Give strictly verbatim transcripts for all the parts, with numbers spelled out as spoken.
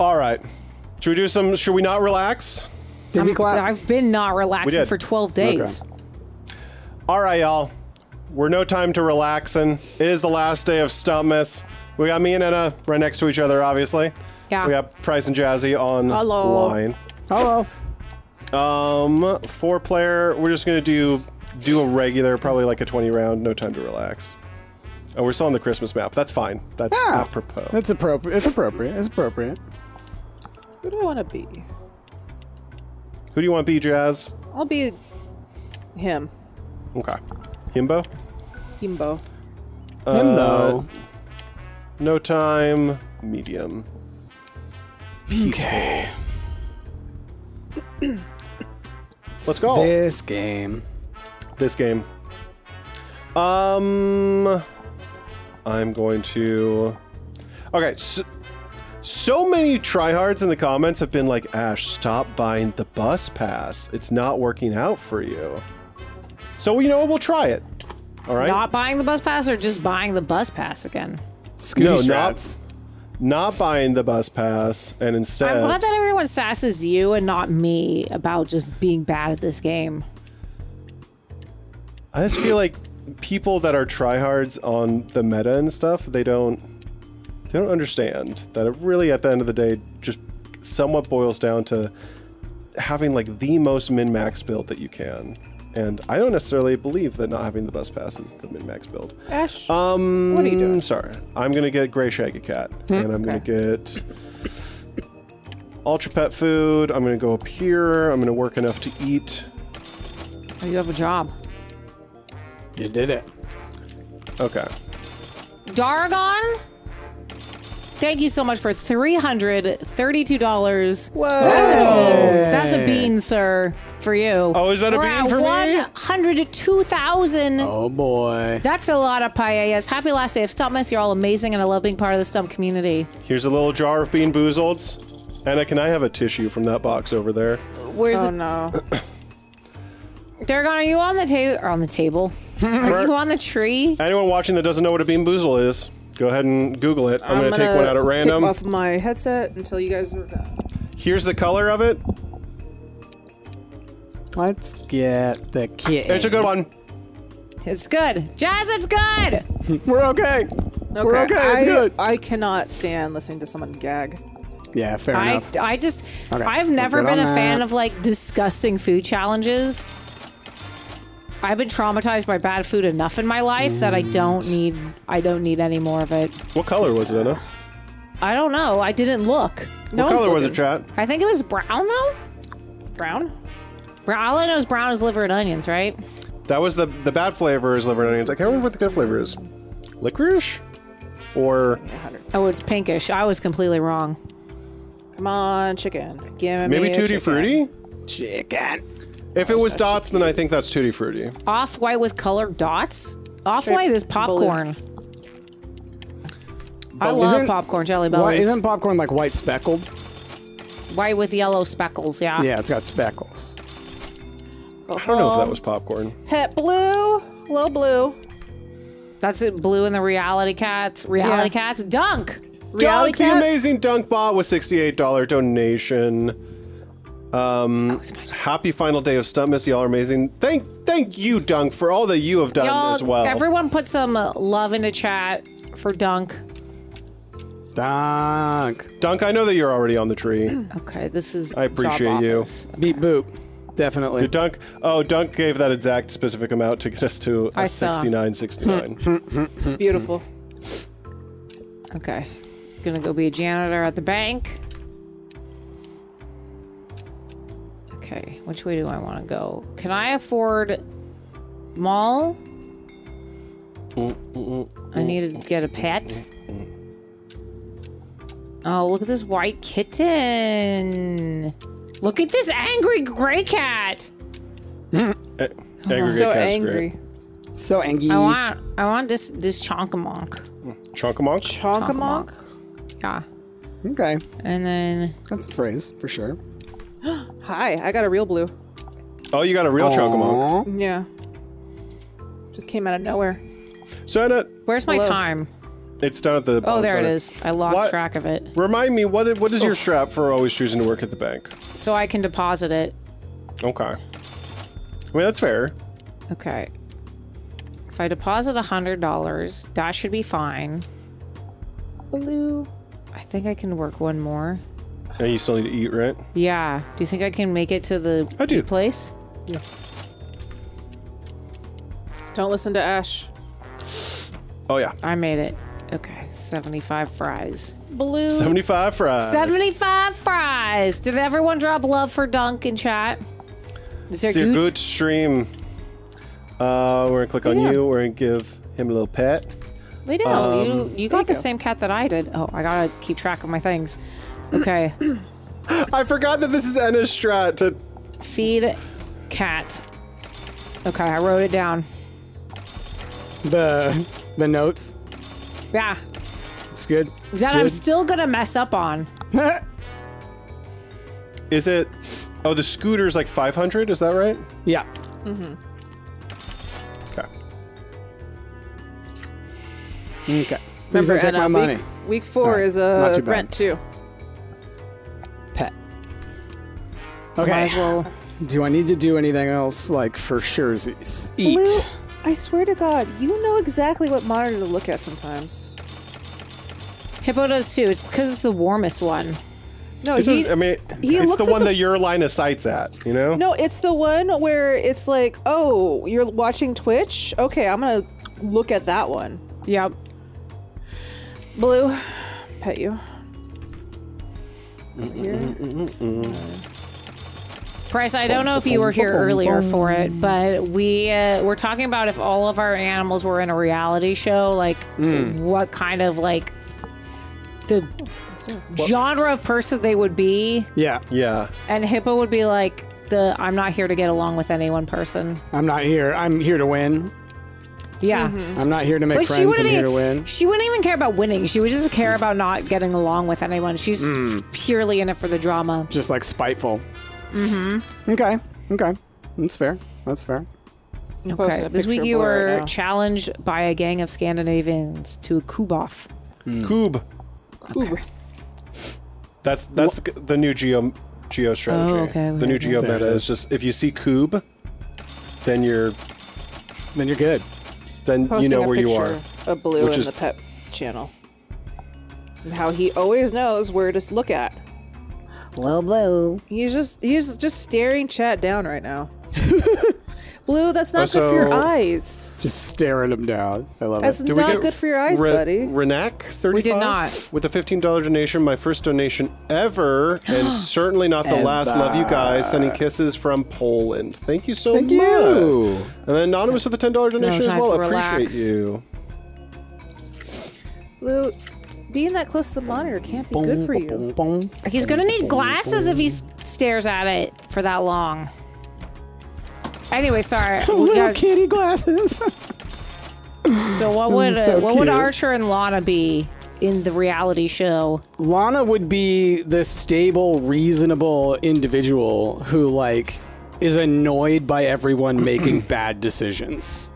All right. Should we do some? Should we not relax? Did we clap? I've been not relaxing for twelve days. Okay. All right, y'all. We're no time to relaxing. It is the last day of Stumpmas. We got me and Anna right next to each other, obviously. Yeah. We got Price and Jazzy online. Hello. Hello. Um, four player. We're just gonna do do a regular, probably like a twenty round. No time to relax. Oh, we're still on the Christmas map. That's fine. That's ah, apropos. That's appropriate. It's appropriate. It's appropriate. Who do I want to be? Who do you want to be, Jazz? I'll be him. Okay. Himbo? Himbo. Uh, Himbo. No time. Medium. Peaceful. Okay. Let's go. This game. This game. Um... I'm going to... Okay, so, so many tryhards in the comments have been like, Ash, stop buying the bus pass. It's not working out for you. So, you know, we'll try it. All right? Not buying the bus pass or just buying the bus pass again? Scooty no, strats. Not, not buying the bus pass, and instead... I'm glad that everyone sasses you and not me about just being bad at this game. I just feel like... people that are tryhards on the meta and stuff, they don't they don't understand that it really at the end of the day just somewhat boils down to having like the most min-max build that you can. And I don't necessarily believe that not having the bus pass is the min-max build. Ash, um, what are you doing? Sorry. I'm gonna get Gray Shaggy Cat. Hmm, and I'm okay. gonna get Ultra Pet Food. I'm gonna go up here. I'm gonna work enough to eat. Oh, you have a job. You did it. Okay. Dargon, thank you so much for three hundred thirty-two dollars. Whoa. That's a bean. That's a bean, sir, for you. Oh, is that We're a bean at for me? one hundred two thousand. Oh, boy. That's a lot of paellas. Happy last day of Stumpmas. You're all amazing, and I love being part of the Stumpt community. Here's a little jar of Bean Boozleds. Anna, can I have a tissue from that box over there? Where's oh, the... no. Dargon, are you on the table? On the table? Are you on the tree? Anyone watching that doesn't know what a Bean Boozle is, go ahead and Google it. I'm, I'm gonna, gonna take one out at random. Take off my headset until you guys are done. Here's the color of it. Let's get the kid. It's a good one. It's good, Jazz. It's good. We're okay. okay. We're okay. I, it's good. I cannot stand listening to someone gag. Yeah, fair I, enough. I just, okay. I've never been a that. fan of like disgusting food challenges. I've been traumatized by bad food enough in my life mm. that I don't need I don't need any more of it. What color was it, Anna? I don't know. I didn't look. No what color looking. was it, chat? I think it was brown, though. Brown? brown? All I know is brown is liver and onions, right? That was the the bad flavor is liver and onions. I can't remember what the good flavor is. Licorice? Or... oh, it's pinkish. I was completely wrong. Come on, chicken. Give me Maybe Tutti Frutti? Chicken. If it was dots, then I think that's Tutti Frutti. Off-white with colored dots? Off-white is popcorn. I love popcorn jelly bellies. Isn't popcorn like white speckled? White with yellow speckles, yeah. Yeah, it's got speckles. I don't know if that was popcorn. Pet blue, little blue. That's it, blue in the reality cats. Reality cats, Dunk! Dunk, the amazing Dunk bot with sixty-eight dollar donation. Um, happy final day of Stumpmas, y'all are amazing. Thank, thank you, Dunk, for all that you have done as well. Everyone put some love into chat for Dunk. Dunk. Dunk, I know that you're already on the tree. Okay, this is I appreciate you. Okay. Beep boop. Definitely. Dude, Dunk, oh, Dunk gave that exact specific amount to get us to a sixty-nine sixty-nine. It's beautiful. Okay. Gonna go be a janitor at the bank. Okay, which way do I want to go? Can I afford mall? Mm, mm, mm, I need to get a pet. Mm, mm. Oh, look at this white kitten. Look at this angry gray cat. Mm. Uh, angry so gray cat's angry. Great. So angry. I want I want this this chonkamonk. Chonkamonk? Chonkamonk? Yeah. Okay. And then that's a phrase for sure. Hi, I got a real blue. Oh, you got a real Chonkamonk. Yeah. Just came out of nowhere. So, Anna, where's my hello. time? It's down at the bottom. Oh, there it is. I lost what? track of it. Remind me, what what is your strap for always choosing to work at the bank? So I can deposit it. Okay. I mean, that's fair. Okay. If I deposit one hundred dollars, that should be fine. Hello. I think I can work one more. Yeah, you still need to eat, right? Yeah. Do you think I can make it to the I do. place? Yeah. Don't listen to Ash. Oh, yeah. I made it. Okay, seventy-five fries. Blue. seventy-five fries. seventy-five fries. Did everyone drop love for Dunk in chat? Is there it's good? a good stream. Uh, we're going to click on yeah. you. We're going to give him a little pet. We do. Um, you you got the go. same cat that I did. Oh, I got to keep track of my things. Okay. I forgot that this is Ennis strat to... Feed cat. Okay, I wrote it down. The the notes. Yeah. It's good. It's that good. I'm still gonna mess up on. Is it? Oh, the scooter's like five hundred. Is that right? Yeah. Mm-hmm. Okay. Okay. Remember, take my money. Week, week four right. is a uh, rent too. Pet. Okay. okay. Well, do I need to do anything else? Like for sure, eat. Blue. I swear to God, you know exactly what monitor to look at sometimes. Hippo does too. It's because it's the warmest one. No, it's he, a, I mean, he it's looks the one the, that your line of sight's at, you know? No, it's the one where it's like, oh, you're watching Twitch? Okay, I'm going to look at that one. Yep. Blue, pet you. Mm -mm -mm -mm -mm -mm. Price, I don't know if you were here earlier for it, but we uh, were talking about if all of our animals were in a reality show, like mm. what kind of like the what? genre of person they would be. Yeah, yeah. And Hippo would be like the I'm not here to get along with any one person. I'm not here. I'm here to win. Yeah, mm-hmm. I'm not here to make but friends. I'm here even, to win. She wouldn't even care about winning. She would just care about not getting along with anyone. She's mm. just purely in it for the drama. Just like spiteful. Mm-hmm. Okay. Okay. That's fair. That's fair. Okay. This week you were right challenged by a gang of Scandinavians to a coup off. Mm. Coup. Okay. That's that's Wha the new geo geo strategy. Oh, okay. The new geo meta is. is just if you see coup, then you're then you're good. Then Posting you know where you are. A blue in is, the pep channel. And how he always knows where to look at. Blue, blue. He's just he's just staring chat down right now. Blue, that's not also, good for your eyes. Just staring him down. I love that's it. That's not good for your eyes, Re buddy. Renak thirty-five. We did not. With a fifteen dollar donation, my first donation ever, and certainly not the last. Love you guys. Sending kisses from Poland. Thank you so Thank much. You. And then anonymous with a ten dollar donation no, as well. Appreciate you. Blue. Being that close to the monitor can't be good for you. He's gonna need glasses if he stares at it for that long. Anyway, sorry. Little got... kitty glasses. So what would so uh, what would Archer and Lana be in the reality show? Lana would be the stable, reasonable individual who like is annoyed by everyone making bad decisions.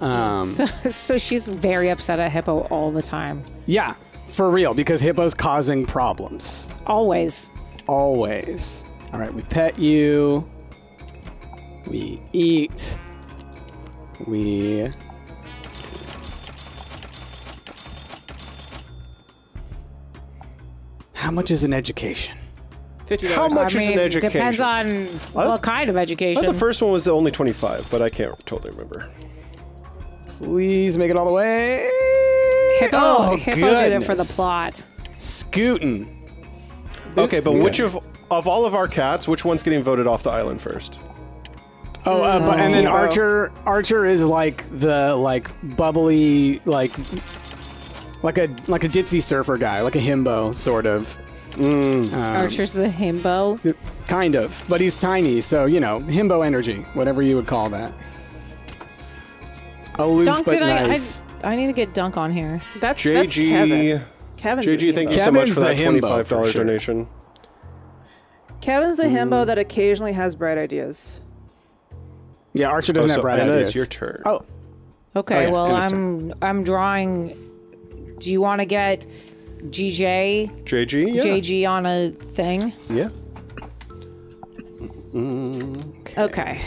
Um, so, so she's very upset at Hippo all the time. Yeah. For real, because Hippo's causing problems. Always. Always. All right, we pet you. We eat. We... How much is an education? fifty dollars. How much I is mean, an education? Depends on what, what kind of education. The first one was only twenty-five, but I can't totally remember. Please make it all the way. Hippo, oh, Hippo did it for the plot. Scootin'. Okay, but which of of all of our cats, which one's getting voted off the island first? Oh, uh, oh but, and then Hippo. Archer. Archer is like the like bubbly like like a like a ditzy surfer guy, like a himbo sort of. Mm. Um, Archer's the himbo. Kind of, but he's tiny, so you know himbo energy, whatever you would call that. Aloof Dunk, but nice. I, I, I need to get Dunk on here. That's, J G, that's Kevin. Kevin's J G, thank you so much for that twenty-five dollar donation. Kevin's the mm. himbo that occasionally has bright ideas. Yeah, Archer doesn't oh, so have bright Anna, ideas. It's your turn. Oh. Okay, oh, yeah, well, I'm I'm drawing Do you want to get G J? J G, yeah. J G on a thing? Yeah. Mm, okay.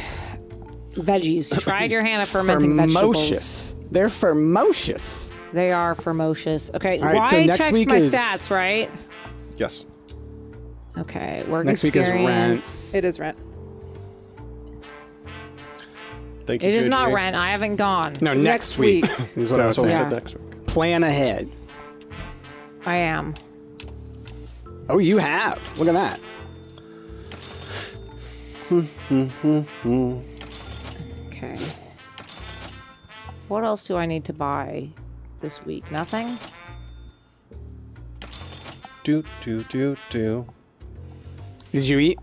Veggies. Tried your hand at fermenting fermocious. Vegetables. They're fermocious. They are fermocious. Okay, right, why so next checks week my is... stats, right? Yes. Okay, work next experience. Week is rent. It is rent. Thank you, it J J. Is not rent. I haven't gone. No, next, next week. week. is what I was saying. Yeah. Next week. Plan ahead. I am. Oh, you have. Look at that. Okay. What else do I need to buy this week? Nothing? Do, do, do, do. Did you eat?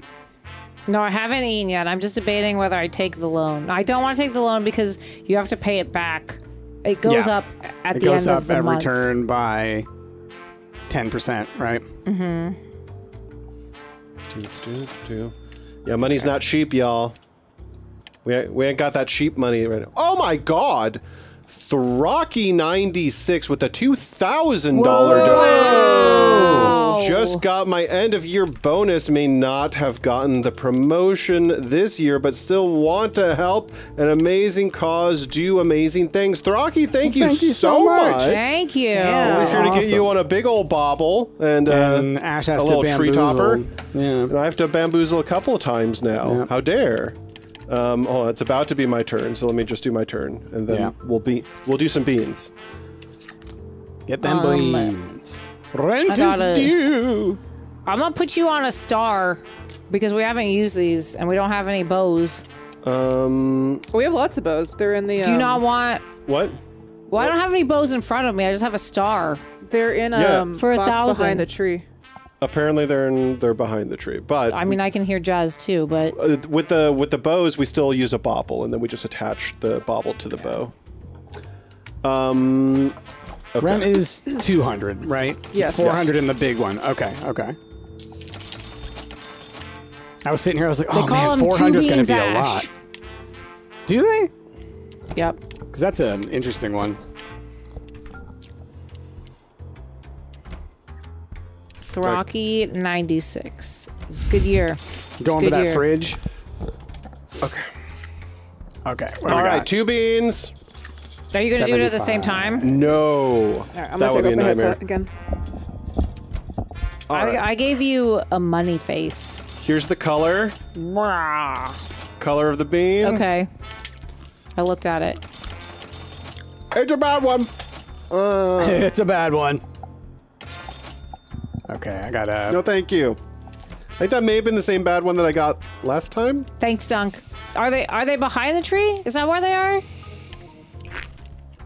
No, I haven't eaten yet. I'm just debating whether I take the loan. I don't want to take the loan because you have to pay it back. It goes yeah. up at it the end of the month. It goes up every turn by ten percent, right? Mm-hmm. Do, do, do. Yeah, money's okay. not cheap, y'all. We, we ain't got that cheap money right now. Oh my god! Throcky ninety-six with a two thousand dollar donation. Just got my end of year bonus. May not have gotten the promotion this year, but still want to help an amazing cause do amazing things. Throcky, thank you, thank you so much. much. Thank you. Damn, We're sure awesome. to get you on a big old bobble and, uh, and Ash has a little to tree topper. Yeah. And I have to bamboozle a couple of times now. Yeah. How dare. Um, oh, it's about to be my turn, so let me just do my turn, and then yeah. we'll be we'll do some beans. Get them um, beans. Rent gotta, is due. I'm gonna put you on a star because we haven't used these and we don't have any bows. Um, we have lots of bows, but they're in the. Do um, you not want what? Well, what? I don't have any bows in front of me. I just have a star. They're in yeah. um for a box thousand behind the tree. Apparently they're in, they're behind the tree, but I mean I can hear jazz too. But with the with the bows, we still use a bobble, and then we just attach the bobble to the bow. Um, okay. Rent is two hundred, right? Yes, it's four hundred yes. in the big one. Okay, okay. I was sitting here, I was like, oh man, four hundred is going to be a lot. Do they? Yep. Because that's an interesting one. Throcky ninety-six. It's a good year. It's Going good to that year. fridge. Okay. Okay. What All do we right, got? two beans. Are you going to do it at the same time? No. All right, I'm going to take up my headset again. I, right. I gave you a money face. Here's the color. Wah. Color of the bean. Okay. I looked at it. It's a bad one. Uh. It's a bad one. Okay, I got a... No, thank you. I think that may have been the same bad one that I got last time. Thanks, Dunk. Are they are they behind the tree? Is that where they are?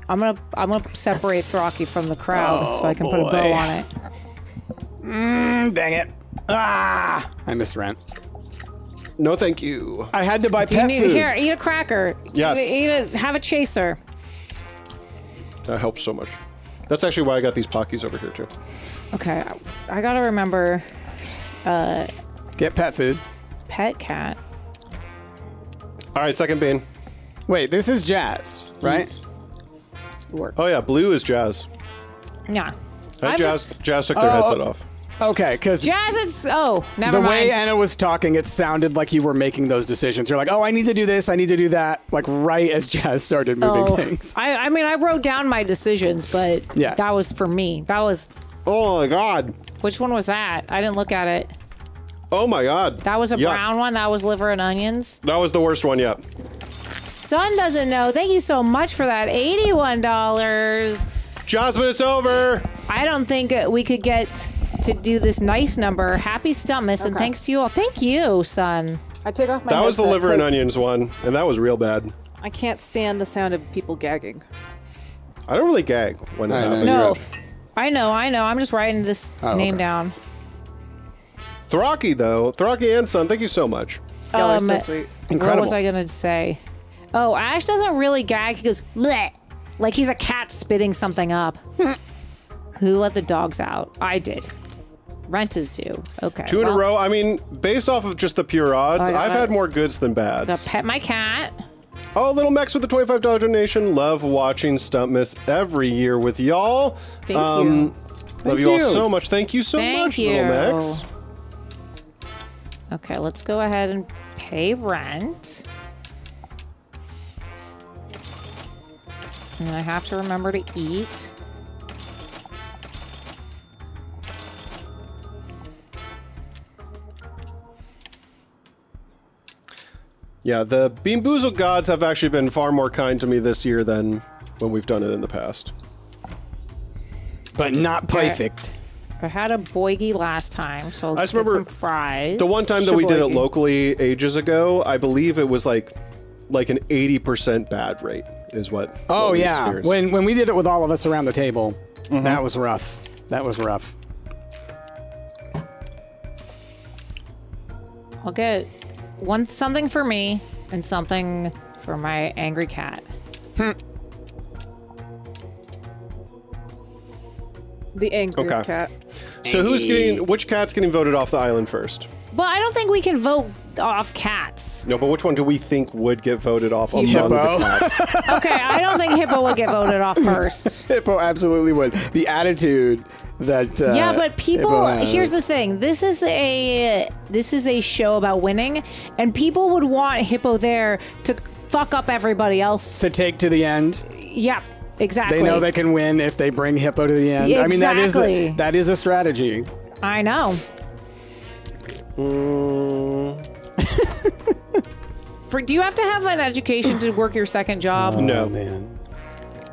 I'm gonna I'm gonna separate Throcky from the crowd oh, so I can boy. put a bow on it. Mm, dang it! Ah, I missed rent. No, thank you. I had to buy Do pet you need, food. Here, eat a cracker. Yes. Eat a, eat a, have a chaser. That helps so much. That's actually why I got these Pockies over here too. Okay, I gotta remember. Uh, Get pet food. Pet cat. All right, second bean. Wait, this is jazz, right? Eat. Work. Oh yeah, blue is jazz. Yeah. Jazz, just... jazz took their oh, headset off. Okay, because jazz, it's oh, never the mind. The way Anna was talking, it sounded like you were making those decisions. You're like, oh, I need to do this, I need to do that, like right as jazz started moving oh, things. I, I mean, I wrote down my decisions, but yeah. that was for me. That was. Oh my god. Which one was that? I didn't look at it. Oh my god. That was a yep. brown one? That was liver and onions? That was the worst one yet. Sun doesn't know. Thank you so much for that. eighty-one dollars. Jasmine, it's over. I don't think we could get to do this nice number. Happy Stumpmas okay. and thanks to you all. Thank you, Sun. I took off my That was the liver and onions one, and that was real bad. I can't stand the sound of people gagging. I don't really gag when I know. No. Red. I know, I know. I'm just writing this oh, name okay. down. Throcky, though. Throcky and Son, thank you so much. Um, Y'all are so sweet. Incredible. What was I going to say? Oh, Ash doesn't really gag. He goes, bleh. Like he's a cat spitting something up. Who let the dogs out? I did. Rent is due. Okay. Two in well, a row. I mean, based off of just the pure odds, oh, I've had more goods than bads. Pet my cat. Oh, Little Max with the twenty-five dollar donation. Love watching Stumpmas every year with y'all. Thank um, you. Love Thank you all you. so much. Thank you so Thank much, you. Little Max. Okay, let's go ahead and pay rent. And I have to remember to eat. Yeah, the Bean Boozled gods have actually been far more kind to me this year than when we've done it in the past. But not perfect. I, I had a boigie last time, so I'll I just get remember some fries. The one time that Shaboygi. we did it locally ages ago, I believe it was like like an eighty percent bad rate is what. Oh, what yeah. When, when we did it with all of us around the table, mm-hmm. that was rough. That was rough. I'll get... One something for me and something for my angry cat. Hmm. The angriest okay. cat. So who's getting? Which cat's getting voted off the island first? Well, I don't think we can vote off cats. No, but which one do we think would get voted off among Hippo. the cats? Okay, I don't think Hippo would get voted off first. Hippo absolutely would. The attitude that uh, yeah, but people. Here's the thing. This is a this is a show about winning, and people would want Hippo there to fuck up everybody else. To take to the end. Yeah. Exactly. They know they can win if they bring Hippo to the end. Exactly. I mean, that is a, that is a strategy. I know. Mm. For do you have to have an education to work your second job? Oh, no, man.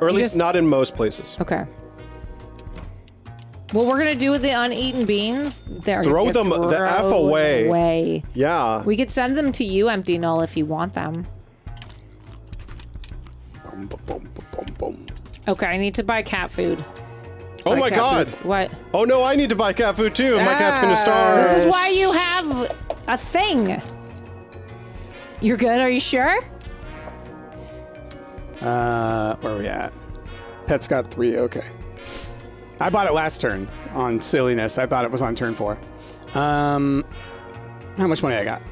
Or at you least just, not in most places. Okay. What we're gonna do with the uneaten beans? There, throw them throw the f away. away. Yeah. We could send them to you, Empty Null, if you want them. Boom, boom, boom, boom, boom. Okay, I need to buy cat food. Oh my, my god! Food. What? Oh no, I need to buy cat food too! My ah, cat's gonna starve! This is why you have a thing! You're good, are you sure? Uh, where are we at? Pet's got three, okay. I bought it last turn on silliness. I thought it was on turn four. Um, how much money I got?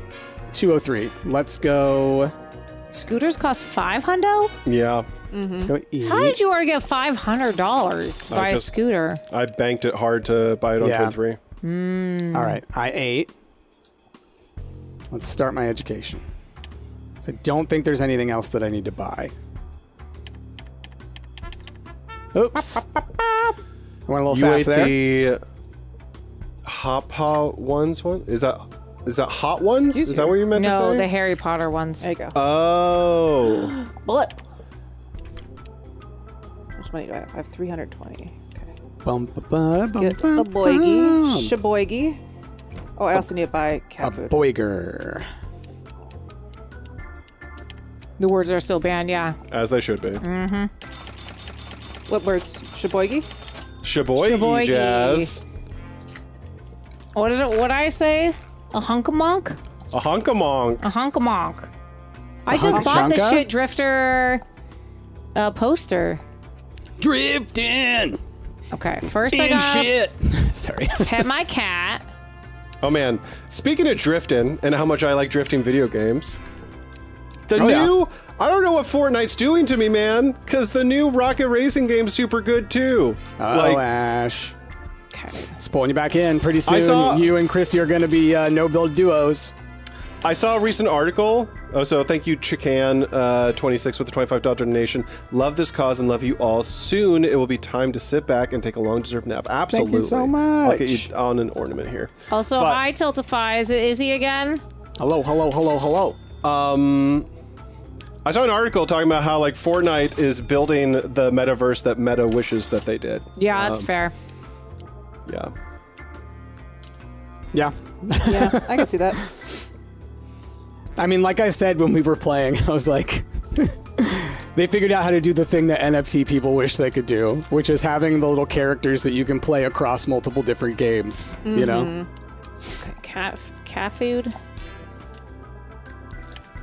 two oh three. Let's go... Scooters cost five hundo? Yeah. Mm-hmm. Let's go eat. How did you already get five hundred dollars to buy just, a scooter? I banked it hard to buy it on yeah. turn three. Mm. All right, I ate. Let's start my education. So I don't think there's anything else that I need to buy. Oops. I went a little you fast there. You ate the Hop Hop ones one? Is that... Is that hot ones? Excuse Is that what you meant no, to say? No, the Harry Potter ones. There you go. Oh. Bullet. How much money do I have? I have three hundred twenty. Okay. Bum, ba, ba, Let's bum, get bum, a boigie. Shaboygi. Oh, I also need to buy cat a food. A boiger. The words are still banned, yeah. As they should be. Mm-hmm. What words? Shaboygi? Shaboygi, Shaboygi. Jazz. What did it, what I say? A hunkamonk? A hunkamonk. A hunkamonk. I just honk bought this shit Drifter uh, poster. Drifting! Okay, first In I got... shit! Sorry. Pet my cat. Oh man, speaking of drifting and how much I like drifting video games, the oh, new... Yeah. I don't know what Fortnite's doing to me, man, because the new rocket racing game's super good too. Oh, like, Ash. It's pulling you back in pretty soon. Saw, you and Chrissy are going to be uh, no-build duos. I saw a recent article. Oh, so thank you, Chican twenty-six uh, with the twenty-five dollar donation. Love this cause and love you all. Soon it will be time to sit back and take a long-deserved nap. Absolutely. Thank you so much. I'll get you on an ornament here. Also, but, hi, Tiltify. Is it Izzy again? Hello, hello, hello, hello. Um, I saw an article talking about how like Fortnite is building the metaverse that Meta wishes that they did. Yeah, um, that's fair. Yeah. Yeah. Yeah, I can see that. I mean, like I said when we were playing, I was like, they figured out how to do the thing that N F T people wish they could do, which is having the little characters that you can play across multiple different games, mm-hmm. you know? Cat, cat food?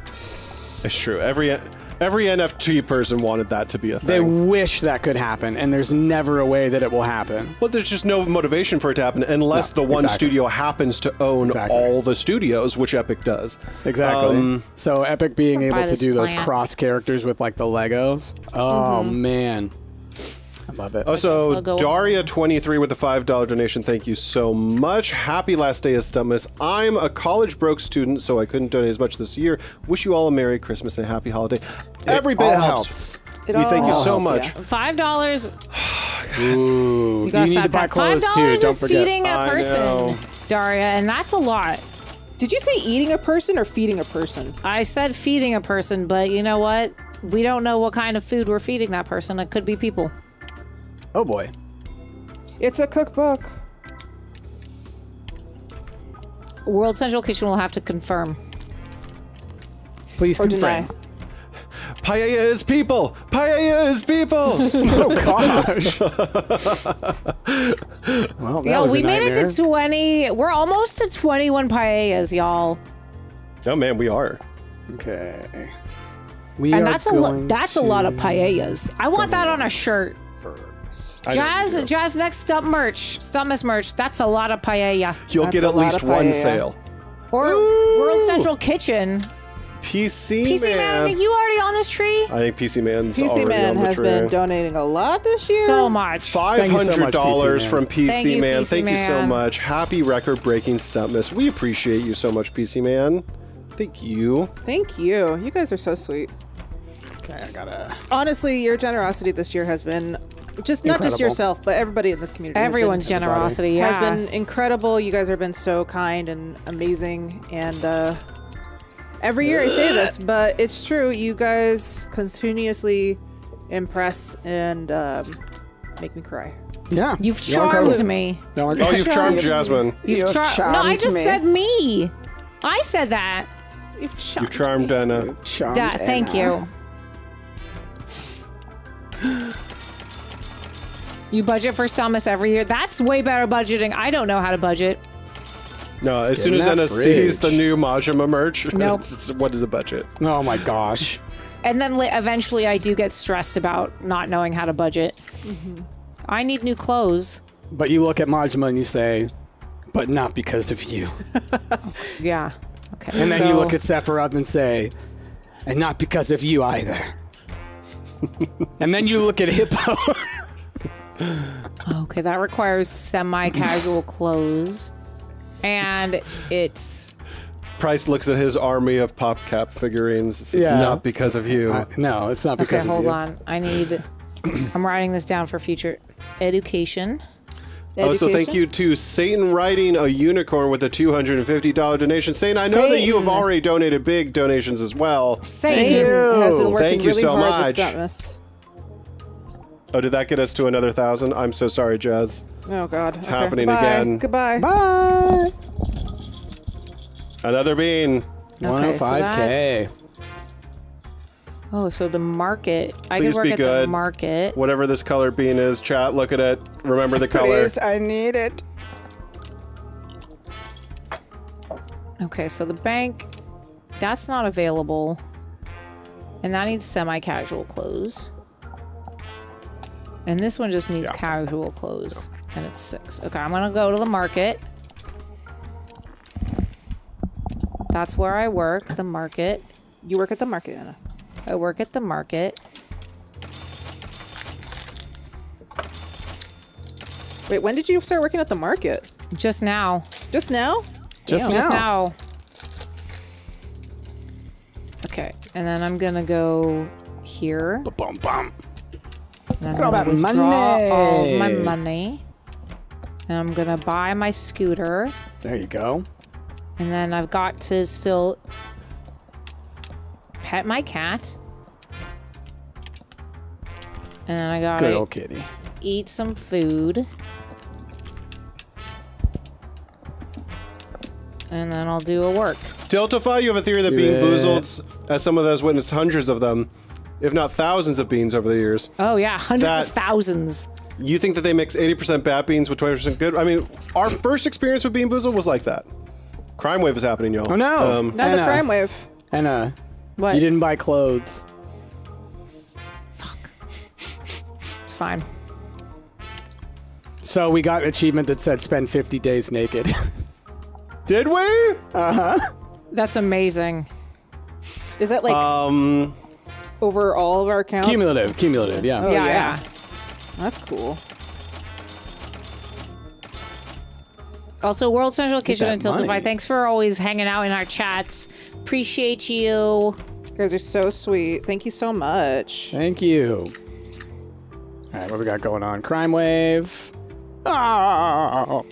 It's true. Every Every N F T person wanted that to be a thing. They wish that could happen, and there's never a way that it will happen. Well, there's just no motivation for it to happen unless no, the one exactly. studio happens to own exactly. all the studios, which Epic does. Exactly. Um, so Epic being able to do plant. those cross characters with like the Legos. Oh, mm-hmm. man. I love it. Also, Daria twenty-three with a five dollar donation. Thank you so much. Happy last day of Stumpmas. I'm a college broke student, so I couldn't donate as much this year. Wish you all a Merry Christmas and a Happy Holiday. It Every bit helps. helps. It we thank helps. you so much. Yeah. five dollars. Ooh, you, you need to buy clothes too. Don't forget. five dollars is feeding a person, Daria, and that's a lot. Did you say eating a person or feeding a person? I said feeding a person, but you know what? We don't know what kind of food we're feeding that person. It could be people. Oh boy. It's a cookbook. World Central Kitchen will have to confirm. Please or confirm. Deny. Paella is people! Paella is people! Oh gosh. Well, that Yo, was we a made it to twenty. We're almost to twenty-one paellas, y'all. Oh man, we are. Okay. We and are that's a that's a lot of paellas. I want that on a shirt. Jazz, Jazz, next Stump merch, Stumpmas merch. That's a lot of paella. You'll that's get at least one sale. Or Ooh. World Central Kitchen. P C, P C Man. Man, are you already on this tree? I think P C Man's P C already Man on the has tree. been donating a lot this year. So much. Five hundred dollars so from P C Thank Man. You, P C Thank Man. you so much. Happy record-breaking Stumpmas. We appreciate you so much, P C Man. Thank you. Thank you. You guys are so sweet. Okay, I gotta. Honestly, your generosity this year has been. Just incredible. Not just yourself, but everybody in this community. Everyone's has been, generosity yeah. has been incredible. You guys have been so kind and amazing. And uh, every year I say this, but it's true. You guys continuously impress and um, make me cry. Yeah, you've charmed me. No, oh, you've charmed Jasmine. You've, you've char charmed. No, I just me. said me. I said that. You've charmed. You've charmed me. Anna. You've charmed that, Anna. Thank you. You budget for Stumpmas every year. That's way better budgeting. I don't know how to budget. No, as Get soon as Anna fridge. sees the new Majima merch, nope. What is a budget? Oh my gosh. And then eventually I do get stressed about not knowing how to budget. Mm-hmm. I need new clothes. But you look at Majima and you say, but not because of you. Yeah. Okay. And then so... you look at Sephiroth and say, and not because of you either. And then you look at Hippo. Okay, that requires semi-casual clothes, and it's. Price looks at his army of pop cap figurines. It's yeah. not because of you. Uh, no, it's not because okay, of you. Okay, hold on. I need. I'm writing this down for future education. Education? Oh, so thank you to Satan Riding a Unicorn with a two hundred fifty dollar donation. Satan, I know Satan. that you have already donated big donations as well. Satan, Satan has been working thank you really so hard much. Oh, did that get us to another thousand? I'm so sorry, Jazz. Oh, God. It's okay. happening Bye. again. Goodbye. Bye. Another bean. Okay, one oh five K. So oh, so the market. Please I can work be at good. the market. Whatever this color bean is, chat, look at it. Remember the color. Please, I need it. Okay, so the bank, that's not available. And that needs semi-casual clothes. And this one just needs yeah. casual clothes. And it's six. Okay, I'm gonna go to the market. That's where I work, the market. You work at the market, Anna. I work at the market. Wait, when did you start working at the market? Just now. Just now? Just, yeah. now. just now. Okay, and then I'm gonna go here. Ba-bum-bum. Look at all that money! All my money. And I'm gonna buy my scooter. There you go. And then I've got to still pet my cat. And I gotta good old kitty. Eat some food. And then I'll do a work. Tiltify, you have a theory that Bean Boozled, as some of those witnessed hundreds of them, if not thousands of beans over the years. Oh yeah, hundreds that, of thousands. You think that they mix eighty percent bad beans with twenty percent good? I mean, our first experience with Bean Boozled was like that. Crime wave is happening, y'all. Oh no, um, another crime wave. Anna, what? You didn't buy clothes. fine. So we got an achievement that said spend fifty days naked. Did we? Uh-huh. That's amazing. Is that like um, over all of our accounts? Cumulative, cumulative, yeah. Oh, yeah, yeah. yeah. That's cool. Also, World Central Kitchen and Tiltify, thanks for always hanging out in our chats. Appreciate you. You guys are so sweet. Thank you so much. Thank you. All right, what we got going on? Crime wave. Oh. All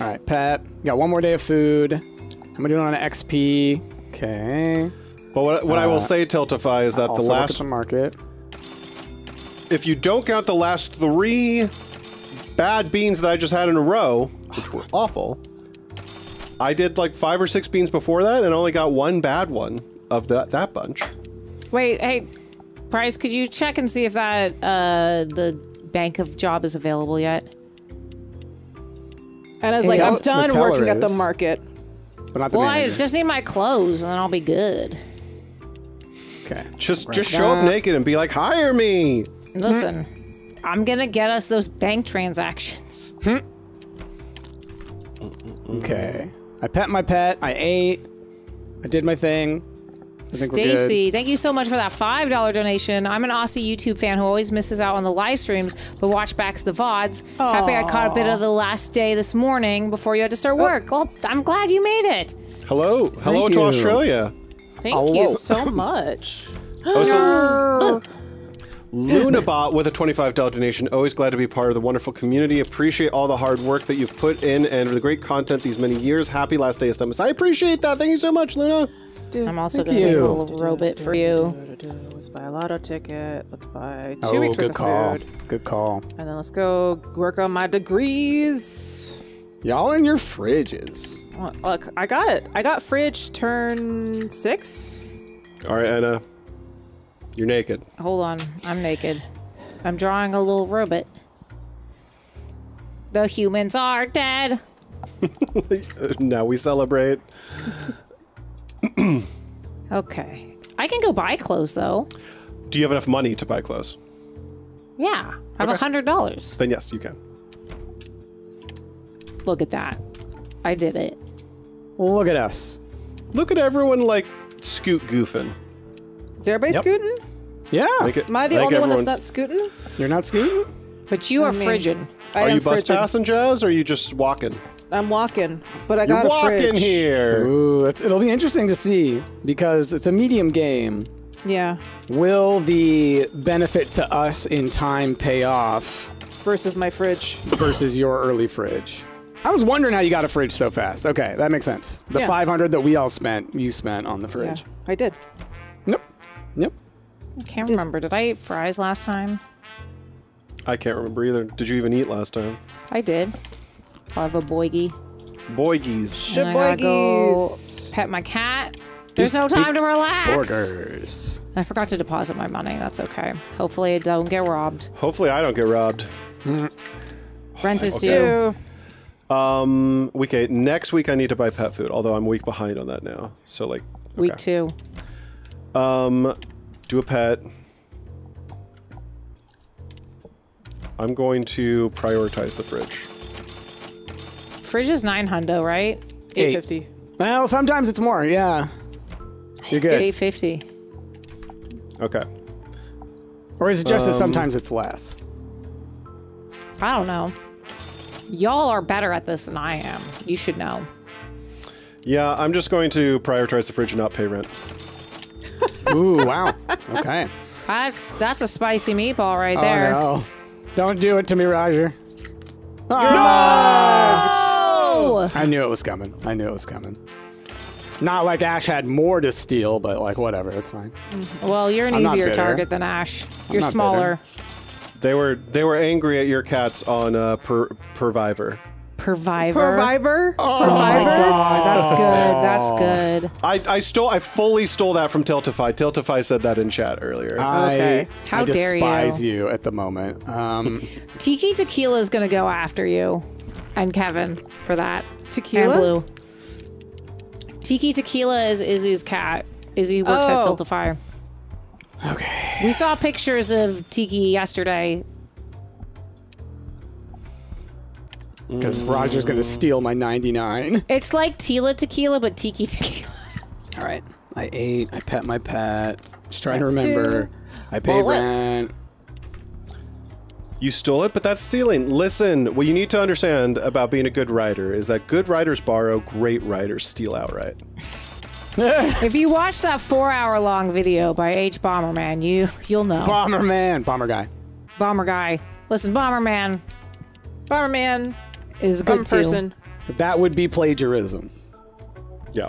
right, pet. Got one more day of food. How am I doing on X P? Okay. Well, what, what uh, I will say, Tiltify, is that I'll the also last look at the market. If you don't count the last three bad beans that I just had in a row, which were awful, I did like five or six beans before that and only got one bad one of that that bunch. Wait, hey, Price, could you check and see if that uh, the bank of job is available yet? And I was like, I'm done working at the market. But not the well, manager. I just need my clothes, and then I'll be good. Okay. Just right just show up naked and be like, hire me! Listen, mm. I'm gonna get us those bank transactions. Mm. Okay. I pet my pet, I ate, I did my thing. Stacy, thank you so much for that five dollar donation. I'm an Aussie YouTube fan who always misses out on the live streams, but watch back the V O Ds. Aww. Happy I caught a bit of the last day this morning before you had to start work. Oh. Well, I'm glad you made it. Hello. Hello to Australia. Thank Hello. you so much. Also, Lunabot with a twenty-five dollar donation. Always glad to be part of the wonderful community. Appreciate all the hard work that you've put in and the great content these many years. Happy last day of Stumpmas. I appreciate that. Thank you so much, Luna. I'm also going to make a little robot for you. Let's buy a lotto ticket. Let's buy two oh, weeks worth of call. food. Good call. And then let's go work on my degrees. Y'all in your fridges. Look, I got it. I got fridge turn six. All right, Anna. You're naked. Hold on. I'm naked. I'm drawing a little robot. The humans are dead. Now we celebrate. Okay. I can go buy clothes, though. Do you have enough money to buy clothes? Yeah. I have okay. one hundred dollars. Then yes, you can. Look at that. I did it. Look at us. Look at everyone, like, scoot goofing. Is everybody yep. scooting? Yeah. Like it, Am I the like only one that's not scooting? You're not scooting? But you are frigid. Are you bus passengers, or are you just walking? I'm walking, but I got You're a fridge. You're walking here. Ooh, it's, it'll be interesting to see because it's a medium game. Yeah. Will the benefit to us in time pay off? Versus my fridge. Versus your early fridge. I was wondering how you got a fridge so fast. Okay, that makes sense. The yeah. five hundred that we all spent, you spent on the fridge. Yeah, I did. Nope. Nope. I can't did. remember. Did I eat fries last time? I can't remember either. Did you even eat last time? I did. I'll have a boigie. Boigies. And I gotta go pet my cat. There's no time to relax. Burgers. I forgot to deposit my money. That's okay. Hopefully I don't get robbed. Hopefully I don't get robbed. Rent is due. Um, week eight. Next week I need to buy pet food, although I'm week behind on that now. So like okay. Week two. Um, do a pet. I'm going to prioritize the fridge. Fridge is nine hundo, right? Eight fifty. Well, sometimes it's more. Yeah, you're good. Eight fifty. Okay. Or is it just um, that sometimes it's less? I don't know. Y'all are better at this than I am. You should know. Yeah, I'm just going to prioritize the fridge and not pay rent. Ooh, wow. Okay. That's that's a spicy meatball right there. Oh no! Don't do it to me, Roger. Oh. No! I knew it was coming. I knew it was coming. Not like Ash had more to steal, but like whatever, it's fine. Well, you're an I'm easier target than Ash. You're smaller. Bitter. They were they were angry at your cats on uh, Pur Purrvivor. Purrvivor. Purrvivor. Oh, Purrvivor? My God, that's good. That's good. I I stole. I fully stole that from Tiltify. Tiltify said that in chat earlier. I, okay. How I dare despise you. you at the moment. Um, Tiki Tequila is gonna go after you. And Kevin for that. Tequila? And Blue. Tiki Tequila is Izzy's cat. Izzy works oh. at Tiltify. Okay. We saw pictures of Tiki yesterday. Because Roger's going to steal my ninety-nine. It's like Tila Tequila, but Tiki Tequila. All right. I ate. I pet my pet. Just trying That's to remember. Too. I paid Bullet. rent. You stole it, but that's stealing. Listen, what you need to understand about being a good writer is that good writers borrow, great writers steal outright. If you watch that four-hour-long video by H Bomberman, you you'll know. Bomberman, Bomberguy, Bomberguy. Listen, Bomberman, Bomberman is a good person. Too. That would be plagiarism. Yeah.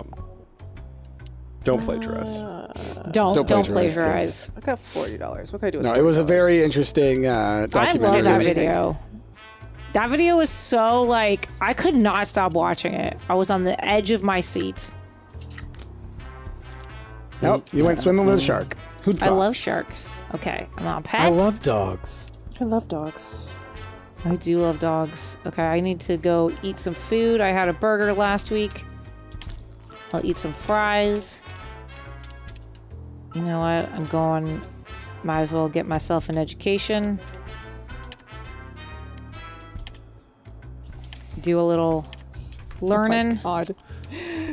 Don't plagiarize. Uh, don't don't plagiarize. plagiarize. I got forty dollars. What can I do with that? No, it was a very interesting uh, documentary. I love that video. That video was so like I could not stop watching it. I was on the edge of my seat. Nope, you went swimming with a shark. Who'd thought? I love sharks. Okay, I'm on pet. I love dogs. I love dogs. I do love dogs. Okay, I need to go eat some food. I had a burger last week. I'll eat some fries. You know what? I'm going. Might as well get myself an education. Do a little learning. Oh my God.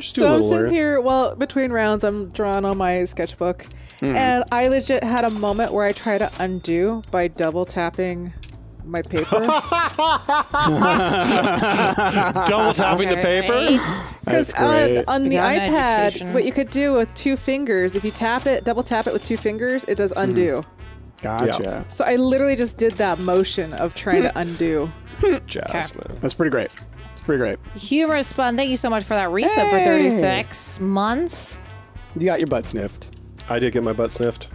So I'm sitting here, well, between rounds, I'm drawing on my sketchbook, mm. and I legit had a moment where I tried to undo by double tapping my paper. double tapping okay, the paper? Because on, on the iPad, education. what you could do with two fingers, if you tap it, double tap it with two fingers, it does undo. Mm. Gotcha. Yeah. So I literally just did that motion of trying to undo. Jasmine. Okay. That's pretty great. Pretty great. Humorous Spun, thank you so much for that resub hey. for thirty-six months. You got your butt sniffed. I did get my butt sniffed.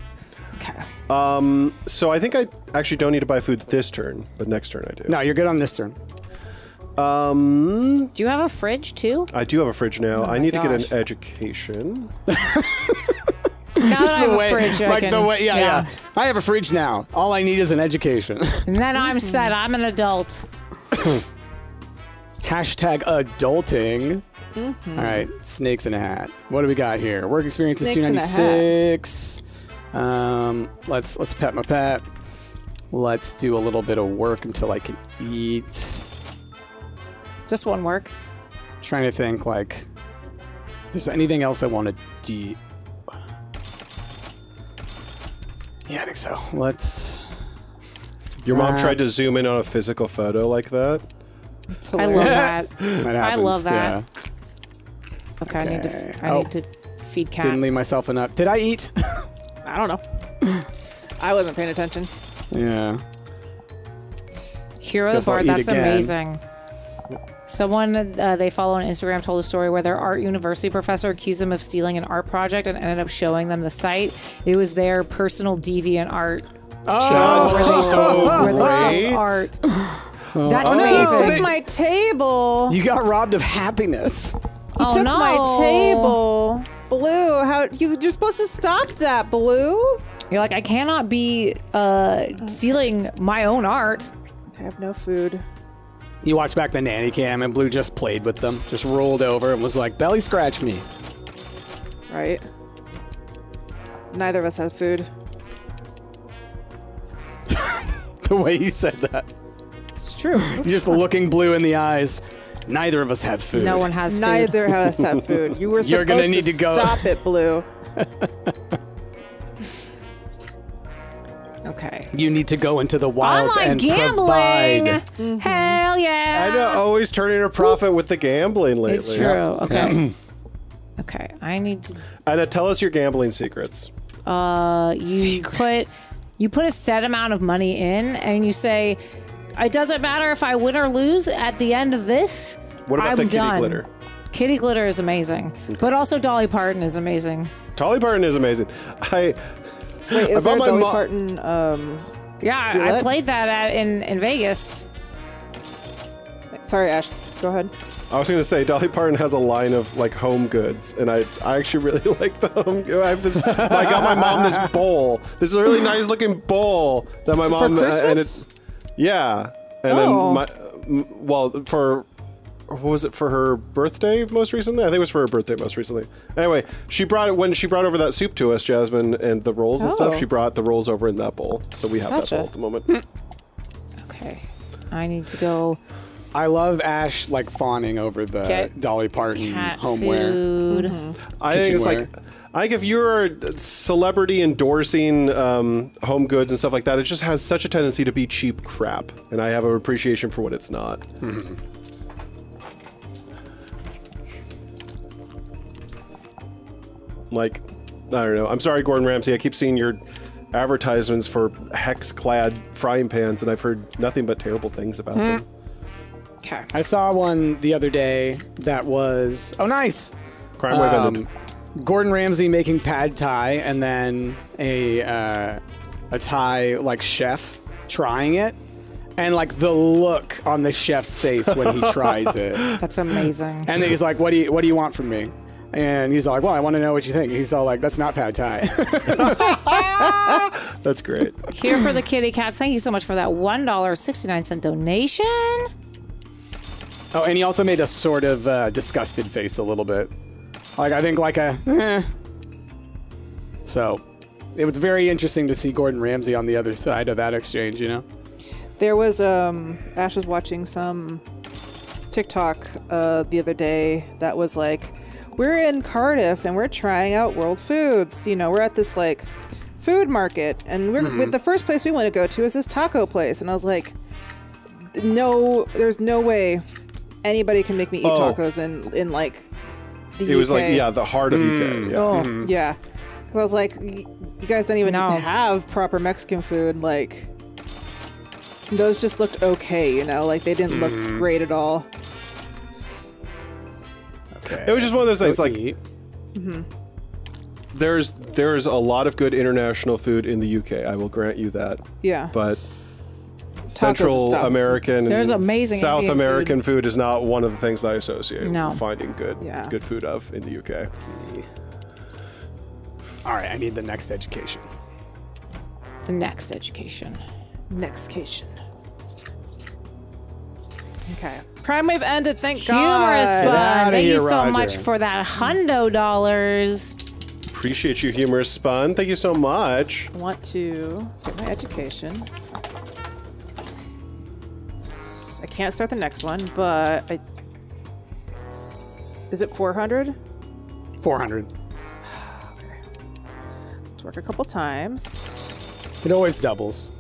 Okay. Um, so I think I actually don't need to buy food this turn, but next turn I do. No, you're good on this turn. Um, do you have a fridge too? I do have a fridge now. Oh I need gosh. to get an education. Now that I have way, a fridge, I like can, the way, yeah, yeah, yeah. I have a fridge now. All I need is an education. And then I'm set. I'm an adult. Hashtag adulting. Mm-hmm. All right, snakes in a hat. What do we got here? Work experience is two ninety-six. Um, let's let's pet my pet. Let's do a little bit of work until I can eat. Just one work. Trying to think like, if there's anything else I want to do. Yeah, I think so. Let's. Your mom uh, tried to zoom in on a physical photo like that. I love that. that I love that. Yeah. Okay, okay, I need to. I oh. need to feed cat. Didn't leave myself enough. Did I eat? I don't know. I wasn't paying attention. Yeah. Hero Guess art. That's again. amazing. Someone uh, they follow on Instagram told a story where their art university professor accused them of stealing an art project and ended up showing them the site. It was their personal deviant art. Oh, where they sold art. That's oh, amazing. You took my table. You got robbed of happiness. You oh, took no. my table. Blue, how you, you're supposed to stop that, Blue. You're like, I cannot be uh, stealing my own art. I have no food. You watched back the nanny cam and Blue just played with them. Just rolled over and was like, belly scratch me. Right. Neither of us have food. The way you said that. It's true. You're just looking Blue in the eyes. Neither of us have food. No one has food. Neither of us have food. You were supposed gonna need to, to go. Stop it, Blue. Okay. You need to go into the wild Online and gambling. provide. Mm-hmm. Hell yeah. I know, always turning a profit with the gambling lately. It's true. Okay. Okay, I need to... Anna, tell us your gambling secrets. Uh, You secrets. put You put a set amount of money in and you say... It doesn't matter if I win or lose at the end of this. What about I'm the kitty done. glitter? Kitty glitter is amazing, okay. but also Dolly Parton is amazing. Dolly Parton is amazing. I wait, is I there a Dolly Parton? Um, yeah, split? I played that at, in in Vegas. Sorry, Ash. Go ahead. I was going to say Dolly Parton has a line of like home goods, and I I actually really like the home. I, have this, I got my mom this bowl. This is a really nice looking bowl that my mom For Christmas? Uh, and it's. Yeah, and oh. then my, well, for or what was it for her birthday most recently? I think it was for her birthday most recently. Anyway, she brought it when she brought over that soup to us, Jasmine, and the rolls oh. and stuff. She brought the rolls over in that bowl, so we have gotcha. that bowl at the moment. Okay, I need to go. I love Ash like fawning over the Get Dolly Parton cat homeware. Food. Mm-hmm. I think it's like. I think if you're celebrity endorsing um, home goods and stuff like that, it just has such a tendency to be cheap crap, and I have an appreciation for what it's not. Mm-hmm. Like, I don't know. I'm sorry, Gordon Ramsay. I keep seeing your advertisements for hex-clad frying pans, and I've heard nothing but terrible things about mm. them. Okay. I saw one the other day that was oh nice. Crime wave um, ended. Gordon Ramsay making pad thai, and then a uh, a Thai like chef trying it, and like the look on the chef's face when he tries it. That's amazing. And then he's like, "What do you What do you want from me?" And he's like, "Well, I want to know what you think." He's all like, "That's not pad thai." That's great. Here for the kitty cats. Thank you so much for that one dollar sixty nine cent donation. Oh, and he also made a sort of uh, disgusted face a little bit. Like, I think, like a, eh. So, it was very interesting to see Gordon Ramsay on the other side of that exchange, you know? There was, um, Ash was watching some TikTok uh, the other day that was like, we're in Cardiff and we're trying out world foods. You know, we're at this, like, food market, and we're, mm-hmm. the first place we want to go to is this taco place. And I was like, no, there's no way anybody can make me eat oh. tacos in, in, like, it U K. Was like, yeah, the heart of mm. U K. Yeah. Oh, mm. yeah. Because I was like, you guys don't even no. have proper Mexican food. Like, those just looked okay, you know? Like, they didn't mm. look great at all. Okay. It was just one of those so things, like, mm-hmm. there's, there's a lot of good international food in the U K. I will grant you that. Yeah. But Central American There's amazing South Indian American food. food is not one of the things that I associate no. with finding good yeah. good food of in the U K. Let's see. All right, I need the next education. The next education. Next education. Okay. Prime wave ended, thank Humorous God. Fun. Thank here, you so Roger. much for that hundo dollars. Appreciate you, Humorous Spun. Thank you so much. I want to get my education. I can't start the next one, but I, is it four hundred? four hundred. Okay. Let's work a couple times. It always doubles.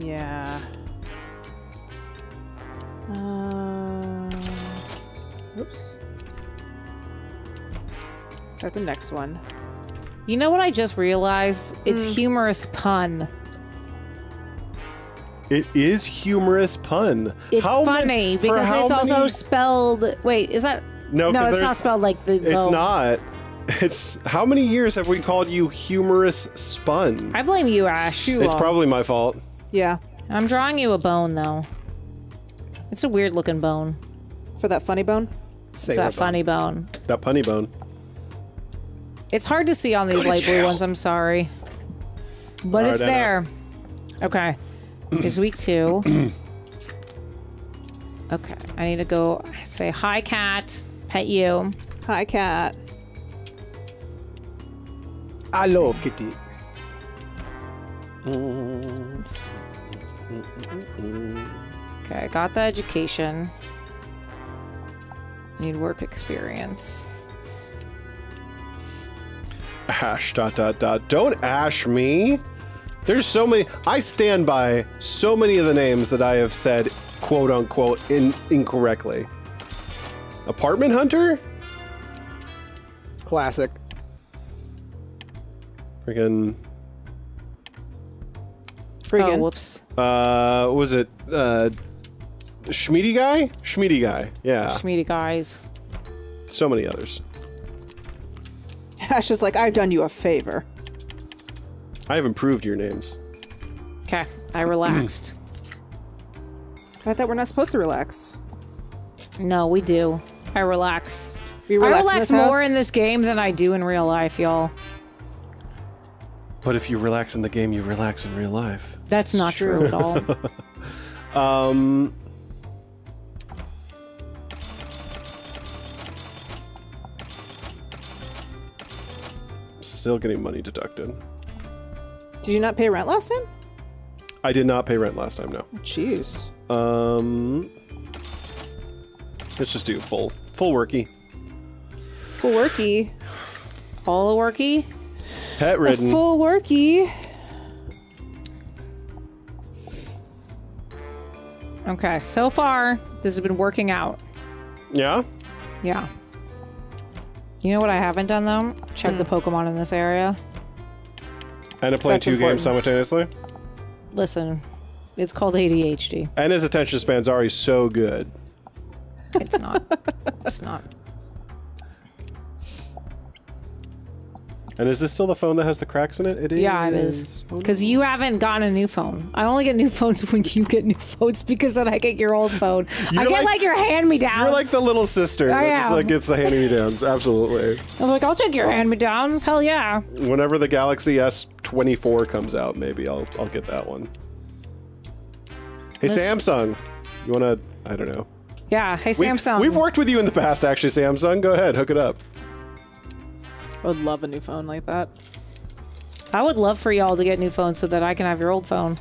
Yeah. Uh, oops. Start the next one. You know what I just realized? It's mm. humorous pun. It is humorous pun. It's how funny because it's also many? spelled. Wait, is that? No, no, it's not spelled like the. It's oh. not. It's how many years have we called you humorous spun? I blame you, Ash. It's well. probably my fault. Yeah, I'm drawing you a bone though. It's a weird looking bone. For that funny bone. It's that bone. funny bone. That punny bone. It's hard to see on these light blue ones. I'm sorry, but right, it's there. Okay. It's week two. Okay, I need to go say hi, cat. Pet you. Hi, cat. Hello, kitty. Oops. Okay, I got the education. I need work experience. Ash dot dot dot. Don't ash me. There's so many, I stand by so many of the names that I have said, quote unquote, in, incorrectly. Apartment Hunter? Classic. Friggin'. Friggin'. Oh, whoops. Uh, what was it? Uh, Schmeedy Guy? Schmeedy Guy, yeah. Schmeedy Guys. So many others. Ash is like, I've done you a favor. I have improved your names. Okay, I relaxed. I thought we're not supposed to relax. No, we do. I relax. We relax I relax in more house? in this game than I do in real life, y'all. But if you relax in the game, you relax in real life. That's it's not true. true at all. um, still getting money deducted. Did you not pay rent last time? I did not pay rent last time, no. Jeez. Um, let's just do full, full worky. Full worky. Full worky. Pet ridden. A full worky. Okay, so far this has been working out. Yeah? Yeah. You know what I haven't done though? Check mm. the Pokemon in this area. And to play two important. games simultaneously? Listen, it's called A D H D. And his attention span's already so good. It's not. It's not. And is this still the phone that has the cracks in it? It is. Yeah, it is. Because you haven't gotten a new phone. I only get new phones when you get new phones, because then I get your old phone. You're I get like, like your hand-me-downs. You're like the little sister I that am. just like gets the hand-me-downs. Absolutely. I'm like, I'll take your hand-me-downs. Hell yeah. Whenever the Galaxy S twenty-four comes out, maybe I'll I'll get that one. Hey this... Samsung, you wanna? I don't know. Yeah. Hey we, Samsung. We've worked with you in the past, actually. Samsung, go ahead, hook it up. I would love a new phone like that. I would love for y'all to get new phones so that I can have your old phone.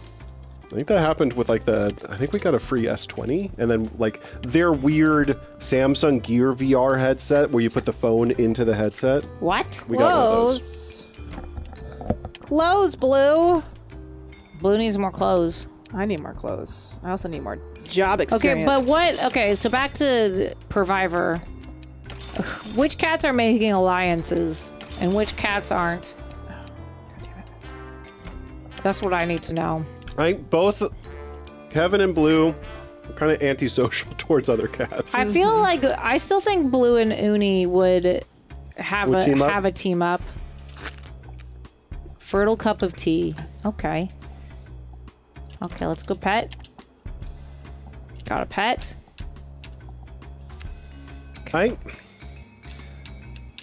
I think that happened with like the, I think we got a free S twenty and then like their weird Samsung Gear V R headset where you put the phone into the headset. What? We clothes. got one of those. Clothes, Blue. Blue needs more clothes. I need more clothes. I also need more job experience. Okay, but what, okay, so back to Purrvivor. Which cats are making alliances and which cats aren't? Oh, God damn it. That's what I need to know. I think both Kevin and Blue are kind of antisocial towards other cats. I feel like I still think Blue and Uni would have would a team have a team up. Fertile cup of tea. Okay. Okay, let's go pet. Got a pet. Okay. I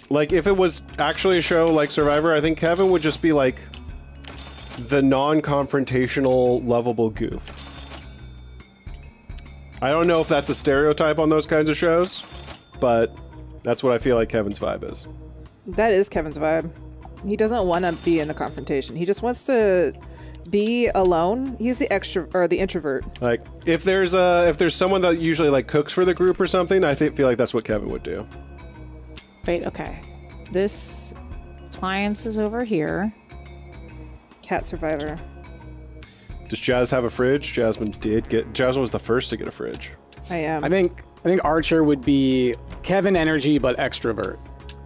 Like, if it was actually a show like Survivor, I think Kevin would just be, like, the non-confrontational, lovable goof. I don't know if that's a stereotype on those kinds of shows, but that's what I feel like Kevin's vibe is. That is Kevin's vibe. He doesn't want to be in a confrontation. He just wants to be alone. He's the extra or the introvert. Like, if there's a, if there's someone that usually, like, cooks for the group or something, I th- feel like that's what Kevin would do. Wait, okay. This appliance is over here. Cat Survivor. Does Jazz have a fridge? Jasmine did get... Jasmine was the first to get a fridge. I am. I think I think Archer would be Kevin energy, but extrovert.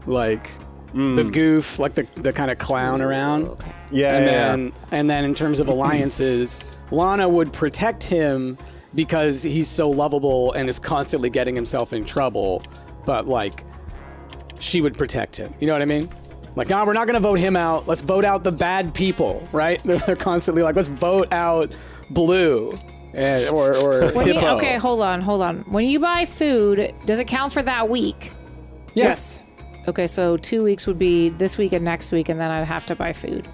Like, mm. the goof, like the, the kind of clown around. Ooh, okay. Yeah, and yeah, then, yeah. And then in terms of alliances, Lana would protect him because he's so lovable and is constantly getting himself in trouble. But, like... she would protect him. You know what I mean? Like, nah, we're not gonna vote him out. Let's vote out the bad people, right? They're, they're constantly like, let's vote out Blue and, or, or Hippo. You, okay, hold on, hold on. When you buy food, does it count for that week? Yes. yes. Okay, so two weeks would be this week and next week, and then I'd have to buy food.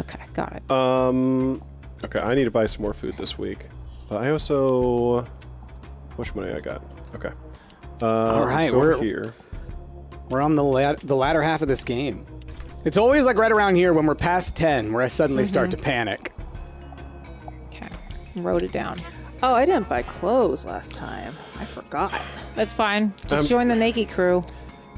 Okay, got it. Um, okay, I need to buy some more food this week. But I also, how much money I got? Okay. Uh, All right, we're here. We're on the la the latter half of this game. It's always like right around here when we're past ten, where I suddenly mm-hmm. start to panic. Okay, wrote it down. Oh, I didn't buy clothes last time. I forgot. That's fine. Just um, join the Nakey crew.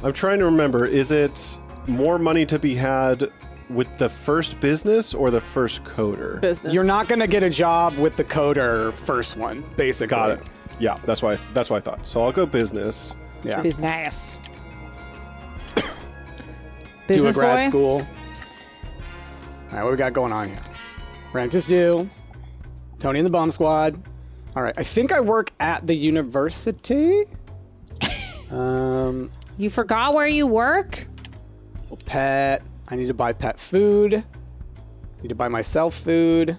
I'm trying to remember. Is it more money to be had with the first business or the first coder? Business. You're not gonna get a job with the coder first one. Basically. Got it. Yeah, that's why. I, that's what I thought. So I'll go business. Yeah, business. business do a grad boy? school. All right, what we got going on here? Rent is due. Tony and the Bomb Squad. All right, I think I work at the university. um, you forgot where you work? Well, pet. I need to buy pet food. I need to buy myself food.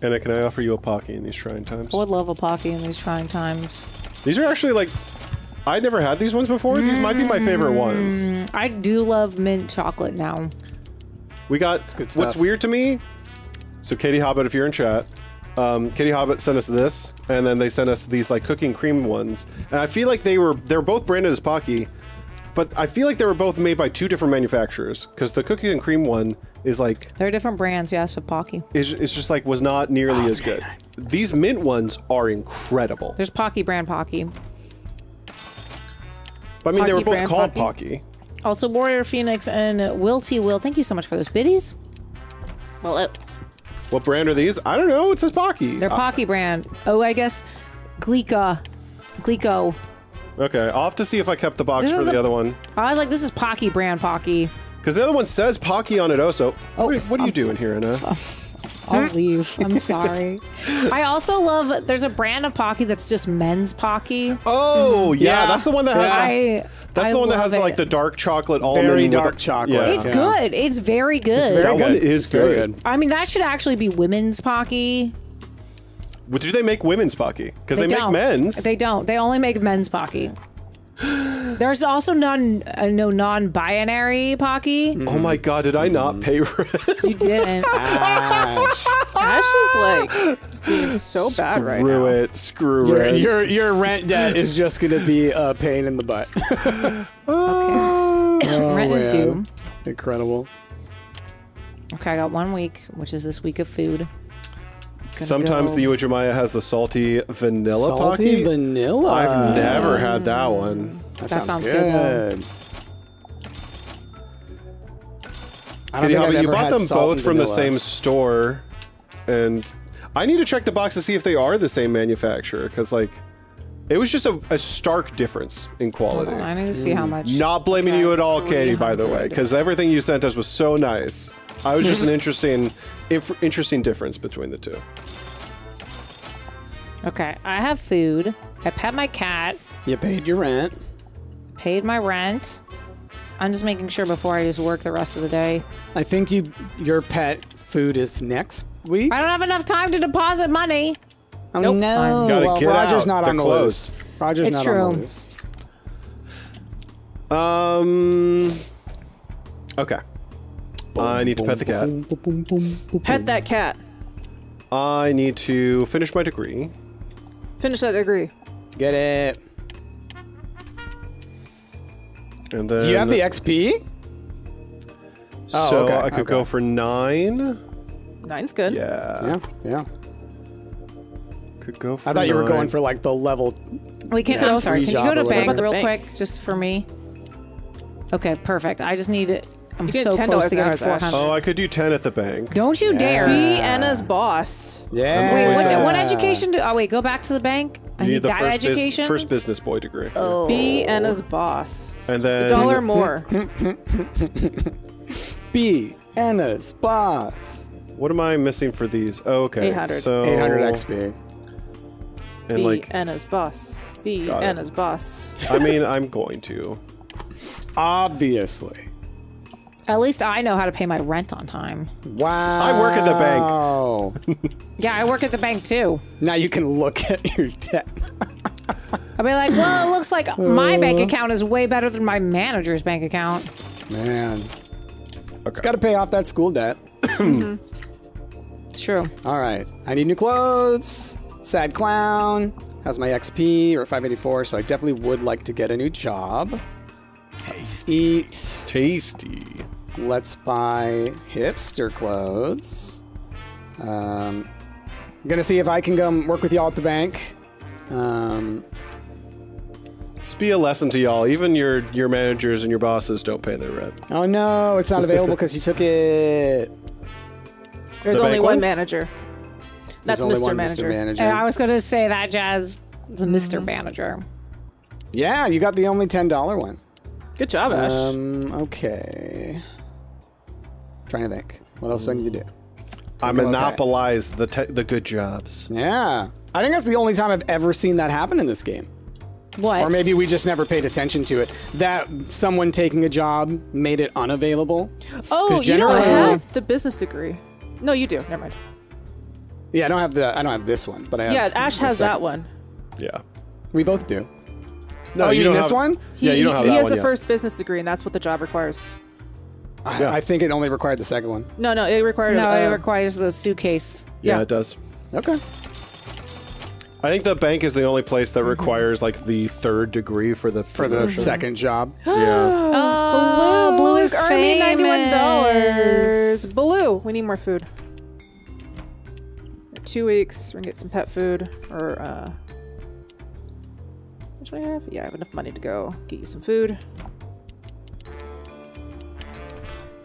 And can I offer you a Pocky in these trying times? I would love a Pocky in these trying times. These are actually like, I never had these ones before. Mm-hmm. These might be my favorite ones. I do love mint chocolate now. We got, good stuff. What's weird to me, so Katie Hobbit, if you're in chat, um, Katie Hobbit sent us this, and then they sent us these like cooking cream ones. And I feel like they were, they're both branded as Pocky, But I feel like they were both made by two different manufacturers, because the cookie and cream one is like... They're different brands, yeah, so Pocky. It's, it's just like, was not nearly oh, as good. Man. These mint ones are incredible. There's Pocky brand Pocky. But I mean, Pocky they were both called Pocky. Pocky. Also, Warrior Phoenix and Wilty Will. Thank you so much for those biddies. Well, it... What brand are these? I don't know. It says Pocky. They're Pocky uh, brand. Oh, I guess Glico. Glico. Okay, I'll have to see if I kept the box this for the a, other one. I was like, this is Pocky brand Pocky. Because the other one says Pocky on it also. Oh, what, what are you doing here, Anna? I'll leave. I'm sorry. I also love, there's a brand of Pocky that's just men's Pocky. Oh, mm-hmm. yeah, yeah. That's the one that has yeah. the, That's I the one that has the, like the dark chocolate almond. Very dark the, chocolate. Yeah. It's yeah. good. It's very good. It's very that good. one is it's good. good. I mean, that should actually be women's Pocky. Well, do they make women's Pocky? Because they, they make men's. They don't. They only make men's Pocky. There's also none, uh, no non-binary Pocky. Mm. Oh my god, did I not mm. pay rent? You didn't. Ash. Ash is like being so screw bad right it, now. Screw it, screw it. Your, your rent debt is just gonna be a pain in the butt. Okay. Oh, rent man. is due. Incredible. Okay, I got one week, which is this week of food. Sometimes go. the Uwajimaya has the salty vanilla Pocky. Salty vanilla? I've never had that one. That, that sounds, sounds good. good I don't Kitty, think I've you ever bought had them both from vanilla. the same store. And I need to check the box to see if they are the same manufacturer. Because, like, it was just a, a stark difference in quality. Oh, I need to see mm. how much. Not blaming okay. you at all, Katie, by the way. Because everything you sent us was so nice. I was just an interesting, inf interesting difference between the two. Okay, I have food. I pet my cat. You paid your rent. Paid my rent. I'm just making sure before I just work the rest of the day. I think you, your pet food is next week. I don't have enough time to deposit money. Oh nope. no! Well, Roger's out. not They're on close. the list. Roger's it's not true. on the list. Um. Okay. I need to pet the cat. Pet that cat. I need to finish my degree. Finish that degree. Get it. And then. Do you have the X P? Oh, so okay. I could okay. go for nine. Nine's good. Yeah. Yeah. Yeah. Could go for. I thought nine. you were going for like the level. We can't. Yeah, I'm sorry. Can you go to bank real bank? quick, just for me? Okay. Perfect. I just need. I'm you so close to getting four hundred. Oh, I could do ten at the bank. Don't you yeah. dare. Be Anna's boss. Yeah. Wait, what, yeah. what education do... Oh, wait, go back to the bank. I you need, need that first education. Bus first business boy degree. Oh. Be Anna's boss. And then... A dollar more. Be Anna's boss. What am I missing for these? Oh, okay. eight hundred. So... eight hundred X P. And Be like, Anna's boss. Be Anna's it. boss. I mean, I'm going to. Obviously. At least I know how to pay my rent on time. Wow. I work at the bank. Yeah, I work at the bank too. Now you can look at your debt. I'll be like, well, it looks like my uh, bank account is way better than my manager's bank account. Man. Okay. It's got to pay off that school debt. mm-hmm. It's true. All right. I need new clothes. Sad clown. How's my X P? Or five eighty-four, so I definitely would like to get a new job. Let's eat. Tasty. Let's buy hipster clothes. Um, I'm gonna see if I can come work with y'all at the bank. Um, this be a lesson to y'all. Even your your managers and your bosses don't pay their rent. Oh no, it's not available because you took it. There's the only one, one manager. That's Mister Manager. Mister Manager. And I was gonna say that, Jazz. The Mister Mm-hmm. Manager. Yeah, you got the only ten dollar one. Good job, Ash. Um, okay. Trying to think. What else do I need to do? I monopolize the te the good jobs. Yeah. I think that's the only time I've ever seen that happen in this game. What? Or maybe we just never paid attention to it. That someone taking a job made it unavailable. Oh, you don't have the business degree. No, you do. Never mind. Yeah, I don't have the. I don't have this one, but I have. Yeah, Ash has that one. Yeah. We both do. No, oh, you, you mean this have, one? He, yeah, you don't have that one. He has the yet. first business degree, and that's what the job requires. I, yeah. I think it only required the second one. No, no, it required. No, uh, it requires the suitcase. Yeah, yeah, it does. Okay. I think the bank is the only place that requires like the third degree for the for the mm-hmm. second job. Yeah. Oh, Blue, Blue is famous. Earned me ninety-one dollars. Blue, we need more food. Two weeks, we're gonna get some pet food or uh, which one do I have? Yeah, I have enough money to go get you some food.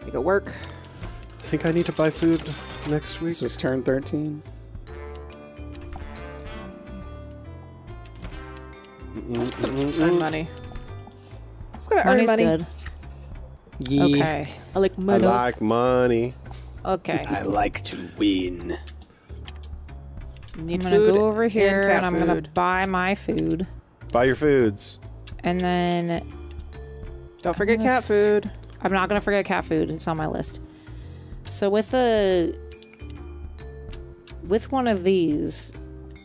You go work. I think I need to buy food next week. This was turn thirteen. Just gonna earn money. Just gonna earn money. Good. Yeah. Okay. I like money. I like money. Okay. I like to win. Need I'm gonna food go over here and, and I'm food. gonna buy my food. Buy your foods. And then don't forget cat food. I'm not gonna forget cat food. It's on my list. So with the with one of these.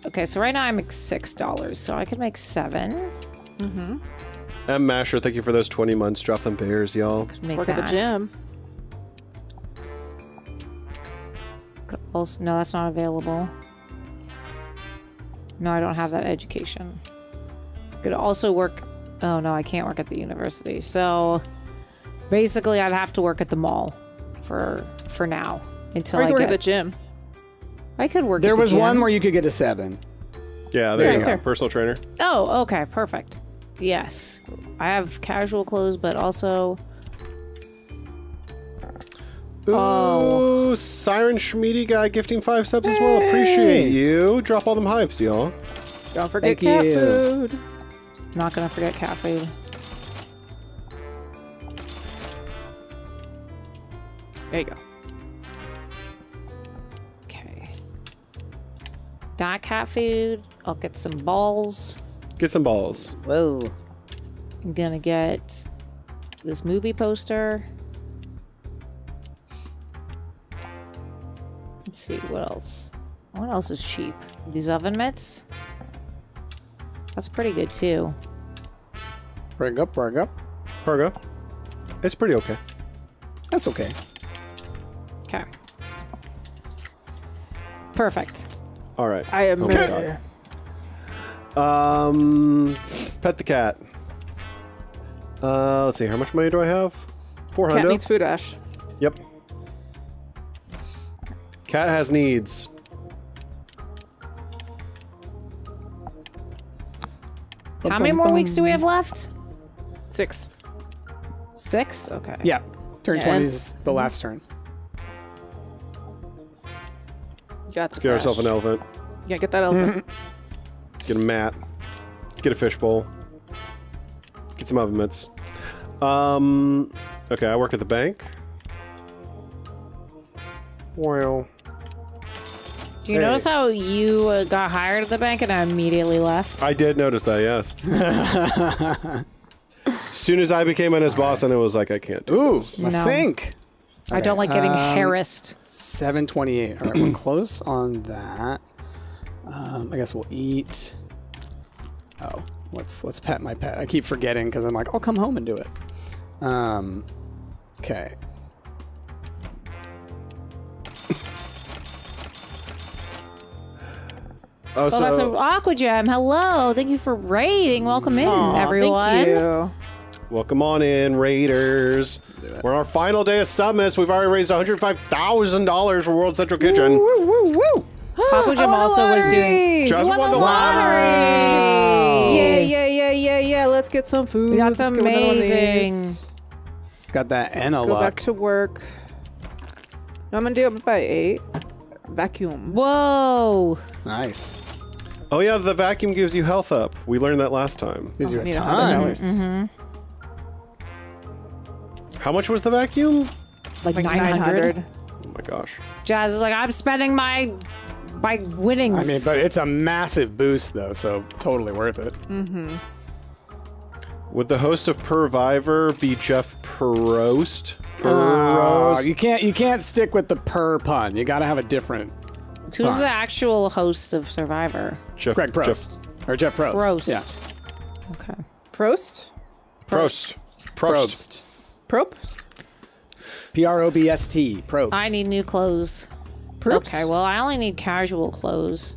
Okay, so right now I make six dollars, so I could make seven. Mm-hmm. And Masher, thank you for those twenty months. Drop them bears, y'all. Work that. At the gym. Could also, no, that's not available. No, I don't have that education. Could also work. Oh no, I can't work at the university. So basically, I'd have to work at the mall for for now until or I can I work get, at the gym. I could work. There at the was gym. one where you could get a seven. Yeah, there right, you go. There. Personal trainer. Oh, okay, perfect. Yes, I have casual clothes, but also. Ooh, oh, Siren Schmeedy guy gifting five subs hey. as well. Appreciate you. Drop all them hypes, y'all. Don't forget Thank cat you. food. I'm not gonna forget cat food. There you go. Got cat food. I'll get some balls. Get some balls. Whoa. I'm gonna get this movie poster. Let's see what else. What else is cheap? These oven mitts. That's pretty good too. Bring up, bring up, bring up. It's pretty okay. That's okay. Okay. Perfect. All right. I am. Oh um, pet the cat. Uh, let's see. How much money do I have? Four hundred. Cat needs food, Ash. Yep. Cat has needs. How many more weeks do we have left? Six. Six. Okay. Yeah. Turn twenty is the last turn. Got Let's get ourselves an elephant. Yeah, get that elephant. Get a mat. Get a fishbowl. Get some oven mitts. Um, okay, I work at the bank. Wow. Do you hey. notice how you uh, got hired at the bank and I immediately left? I did notice that, yes. As soon as I became on his All boss, right. and it was like, I can't do Ooh, this. Ooh, my no. sink. All I right. don't like getting um, harassed. seven twenty-eight. All right, we're close on that. Um, I guess we'll eat. Oh, let's let's pet my pet. I keep forgetting because I'm like, I'll come home and do it. Um, okay. Oh, well, so that's an Aqua Gem. Hello, thank you for raiding. Welcome in, Aww, everyone. Thank you. Welcome on in, Raiders. We're on our final day of Stumpmas. We've already raised one hundred five thousand dollars for World Central Kitchen. Woo, woo, woo, woo. Paco Jim also was doing... Just won, won the lottery. lottery. Yeah, yeah, yeah, yeah, yeah. Let's get some food. That's Let's amazing. Got that and a lot. Go back to work. No, I'm going to do it by eight. Vacuum. Whoa. Nice. Oh, yeah, the vacuum gives you health up. We learned that last time. Gives oh, you a ton. Mm-hmm. How much was the vacuum? Like, like nine hundred. Oh my gosh. Jazz is like, I'm spending my my winnings. I mean, but it's a massive boost though, so totally worth it. Mm-hmm. Would the host of Purrvivor be Jeff Probst? Probst? Uh, you can't you can't stick with the purr pun. You gotta have a different. Who's pun. the actual host of Survivor? Jeff Greg Probst. Jeff, or Jeff Probst. Probst. Yeah. Okay. Probst? Probst. Probst. Probst. Probst? P R O B S T. Probst. I need new clothes. Probst? Okay, well, I only need casual clothes.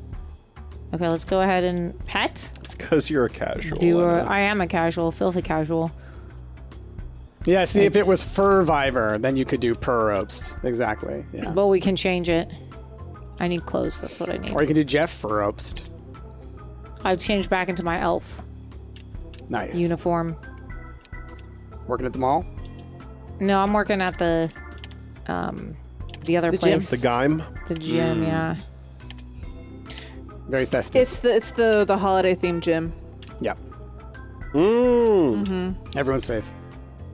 Okay, let's go ahead and pet. It's because you're a casual. Do a, I am a casual, filthy casual. Yeah, see, okay. If it was Purrvivor, then you could do Purrobst. Exactly. Yeah. But we can change it. I need clothes, that's what I need. Or you can do Jeff Probst. I've changed back into my elf. Nice. Uniform. Working at the mall? No, I'm working at the um the other the place. Gym. The gym. The gym, mm. yeah. Very festive. It's the it's the, the holiday themed gym. Yep. Mmm. Mm-hmm. Everyone's safe.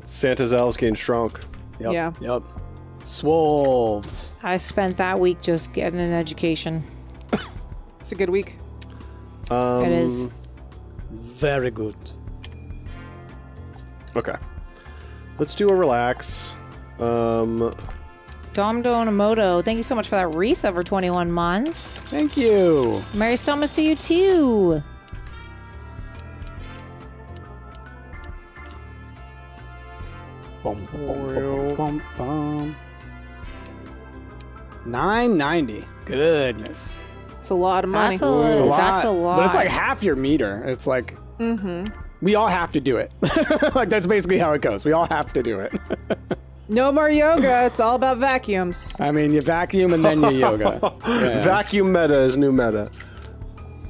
Santa's elves getting shrunk. Yep. Yeah. Yep. Swolves. I spent that week just getting an education. It's a good week. Um, it is. Very good. Okay. Let's do a relax. Um, Dom Donamoto, thank you so much for that resub for twenty-one months. Thank you. Merry Stumpmas to you too. Bum, bum, bum, bum. nine ninety. Goodness. It's a lot of money. That's a, it's a lot. That's a lot. But it's like half your meter. It's like, mm-hmm. We all have to do it. Like, that's basically how it goes. We all have to do it. No more yoga. It's all about vacuums. I mean, you vacuum and then you yoga. Yeah. Vacuum meta is new meta.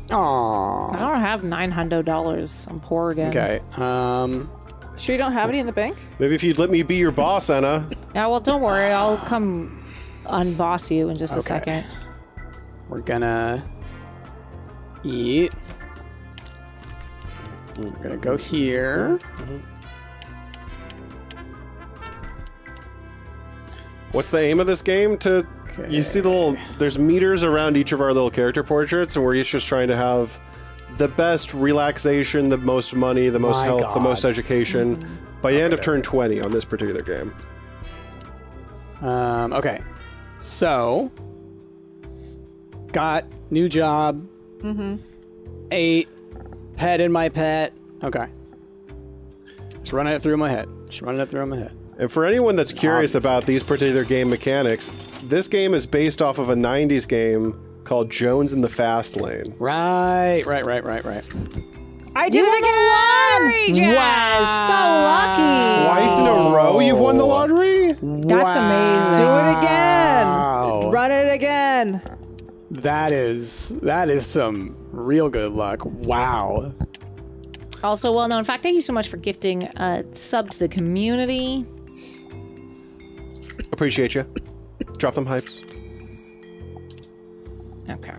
Aww. I don't have nine hundred dollars. I'm poor again. Okay. Um... Sure you don't have any in the bank? Maybe if you'd let me be your boss, Anna. Yeah, well, don't worry. I'll come unboss you in just a okay. second. We're gonna eat. We're gonna go here. What's the aim of this game? To okay. You see the little... There's meters around each of our little character portraits, and we're each just trying to have... the best relaxation, the most money, the most My health, God. the most education. Mm-hmm. By the okay. end of turn twenty on this particular game. Um, okay. So, got new job. Mm-hmm. Ate. Pet in my pet. Okay. Just running it through my head. Just running it through my head. And for anyone that's curious Obviously. about these particular game mechanics, this game is based off of a nineties game called Jones in the Fast Lane. Right, right, right, right, right. I did you it again! Lottery, wow! So lucky! Twice in a row you've won the lottery? That's wow. amazing. Do it again! Wow. Run it again! That is, that is some real good luck. Wow. Also, well known fact, thank you so much for gifting a sub to the community. Appreciate you. Drop them hypes. Okay,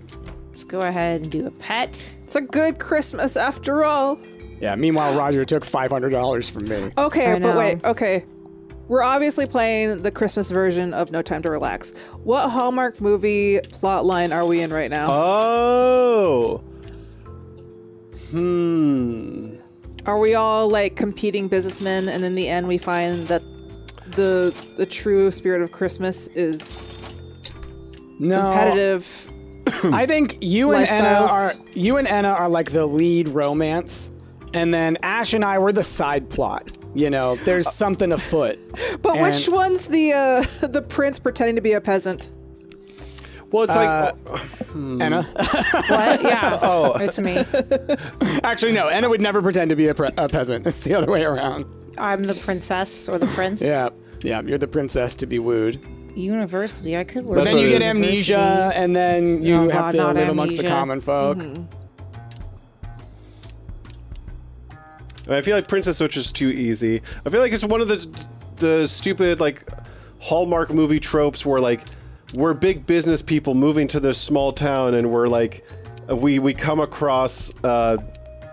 let's go ahead and do a pet. It's a good Christmas after all. Yeah, meanwhile, Roger took five hundred dollars from me. Okay, but wait, okay. We're obviously playing the Christmas version of No Time to Relax. What Hallmark movie plotline are we in right now? Oh! Hmm. Are we all, like, competing businessmen, and in the end we find that the, the true spirit of Christmas is no. competitive... I think you and Anna are you and Anna are like the lead romance, and then Ash and I were the side plot. You know, there's something afoot. But and which one's the uh, the prince pretending to be a peasant? Well, it's uh, like hmm. Anna. What? Yeah. Oh, it's me. Actually, no. Anna would never pretend to be a, pre a peasant. It's the other way around. I'm the princess or the prince. Yeah, yeah. You're the princess to be wooed. University, I could work. But then you get amnesia, university. and then you oh, have God, to live amnesia. amongst the common folk. Mm-hmm. I feel like Princess Switch is too easy. I feel like it's one of the the stupid like Hallmark movie tropes where like we're big business people moving to this small town, and we're like we we come across uh,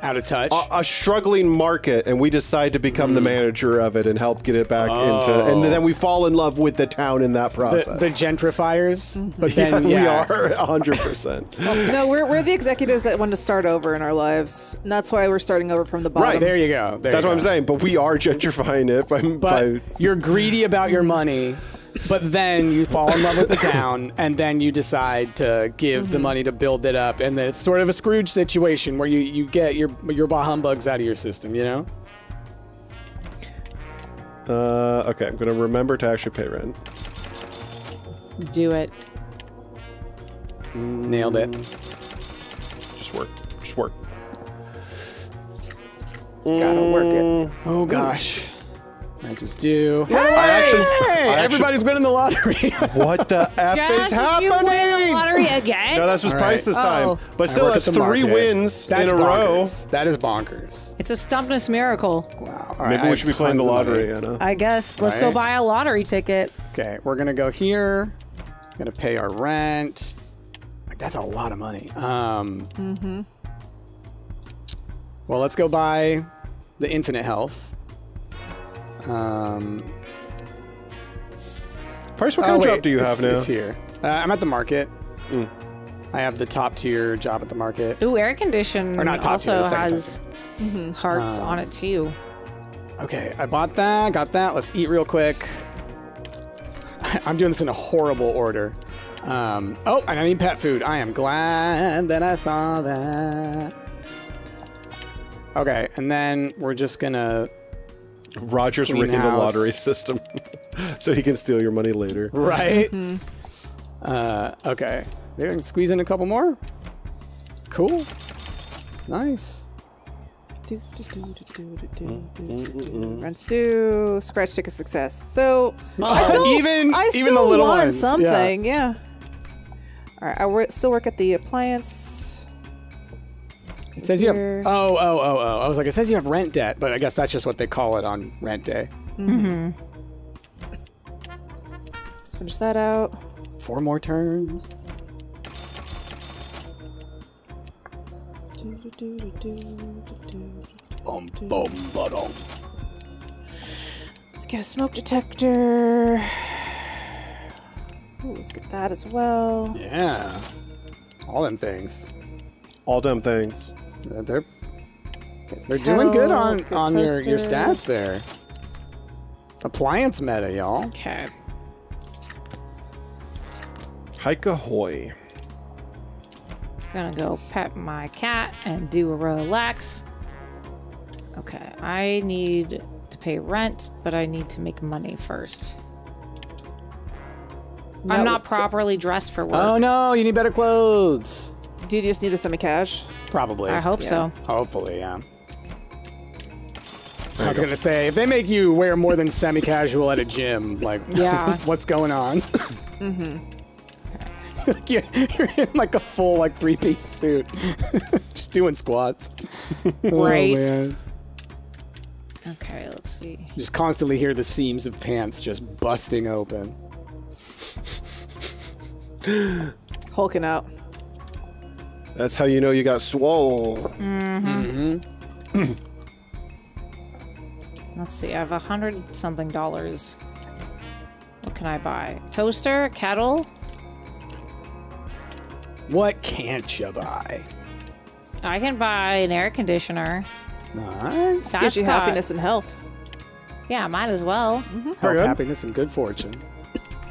out of touch a, a struggling market, and we decide to become mm. the manager of it and help get it back oh. into, and then we fall in love with the town in that process. The, the gentrifiers, mm-hmm. but then yeah, yeah. we are one hundred percent. Well, no, we're, we're the executives that want to start over in our lives, and that's why we're starting over from the bottom. Right, there you go. There that's you what go. I'm saying, but we are gentrifying it. By, but by... you're greedy about your money, but then you fall in love with the town, and then you decide to give mm-hmm. the money to build it up, and then it's sort of a Scrooge situation where you, you get your your bah humbugs out of your system, you know? Uh, okay, I'm gonna remember to actually pay rent. Do it. Mm. Nailed it. Just just work. Gotta work it. Oh gosh. That's his due. Hey! I actually, I actually, Everybody's been in the lottery. What the F Jess, is happening? Did you win the lottery again? No, that's just price this time. Oh. But still, that's three wins that's in a bonkers. row. That is bonkers. It's a Stumpmas miracle. Wow. Right, Maybe we should be playing the lottery, Anna. I guess. Let's right. go buy a lottery ticket. Okay, we're gonna go here. Gonna pay our rent. Like, that's a lot of money. Um, mm-hmm. Well, let's go buy the infinite health. Um, Price, what kind oh, of job wait, do you have now? It's here. Uh, I'm at the market. Mm. I have the top tier job at the market. Ooh, air condition or not top also tier, has mm-hmm, hearts um, on it too. Okay, I bought that, got that. Let's eat real quick. I'm doing this in a horrible order. Um, oh, and I need pet food. I am glad that I saw that. Okay, and then we're just gonna... Roger's rigging the lottery system so he can steal your money later. Right? Mm-hmm. uh, okay. Maybe I can squeeze in a couple more. Cool. Nice. Run Sue. Scratch ticket success. So, oh. I still, even, I still even the little want ones. something. Yeah. yeah. All right. I wor still work at the appliance. It says you have, oh, oh, oh, oh. I was like, it says you have rent debt, but I guess that's just what they call it on rent day. Mm-hmm. Let's finish that out. Four more turns. Bum, bum, ba-dum. Let's get a smoke detector. Ooh, let's get that as well. Yeah. All them things. All them things. Uh, they're they're doing good on, on your, your stats there. It's appliance meta, y'all. Okay. Hike ahoy. Gonna go pet my cat and do a relax. Okay, I need to pay rent, but I need to make money first. No, I'm not properly dressed for work. Oh no, you need better clothes. Do you just need a semi-cash? Probably. I hope yeah. so. Hopefully, yeah. I was go. gonna say, if they make you wear more than semi-casual at a gym, like, yeah. what's going on? Mm-hmm. Like you're, you're in like a full like three-piece suit, just doing squats. Right. Oh, man. Okay, let's see. Just constantly hear the seams of pants just busting open. Hulking out. That's how you know you got swole. Mm-hmm. Mm-hmm. Let's see, I have a hundred something dollars. What can I buy? Toaster? Kettle? What can't you buy? I can buy an air conditioner. Nice. That's Get you got... happiness and health. Yeah, might as well. Mm-hmm. Health, happiness, and good fortune.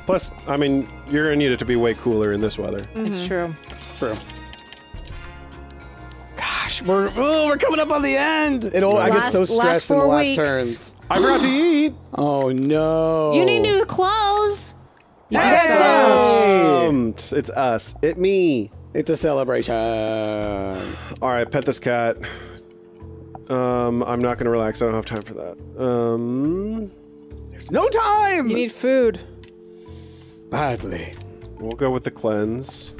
Plus, I mean, you're gonna need it to be way cooler in this weather. Mm-hmm. It's true. True. We're, oh, we're coming up on the end. It all, last, I get so stressed in the last weeks. turns. I forgot to eat. Oh, no. You need new clothes. Yes. It's, it's us. It me. It's a celebration. All right, pet this cat. Um, I'm not going to relax. I don't have time for that. Um, There's no time. You need food. Badly. We'll go with the cleanse.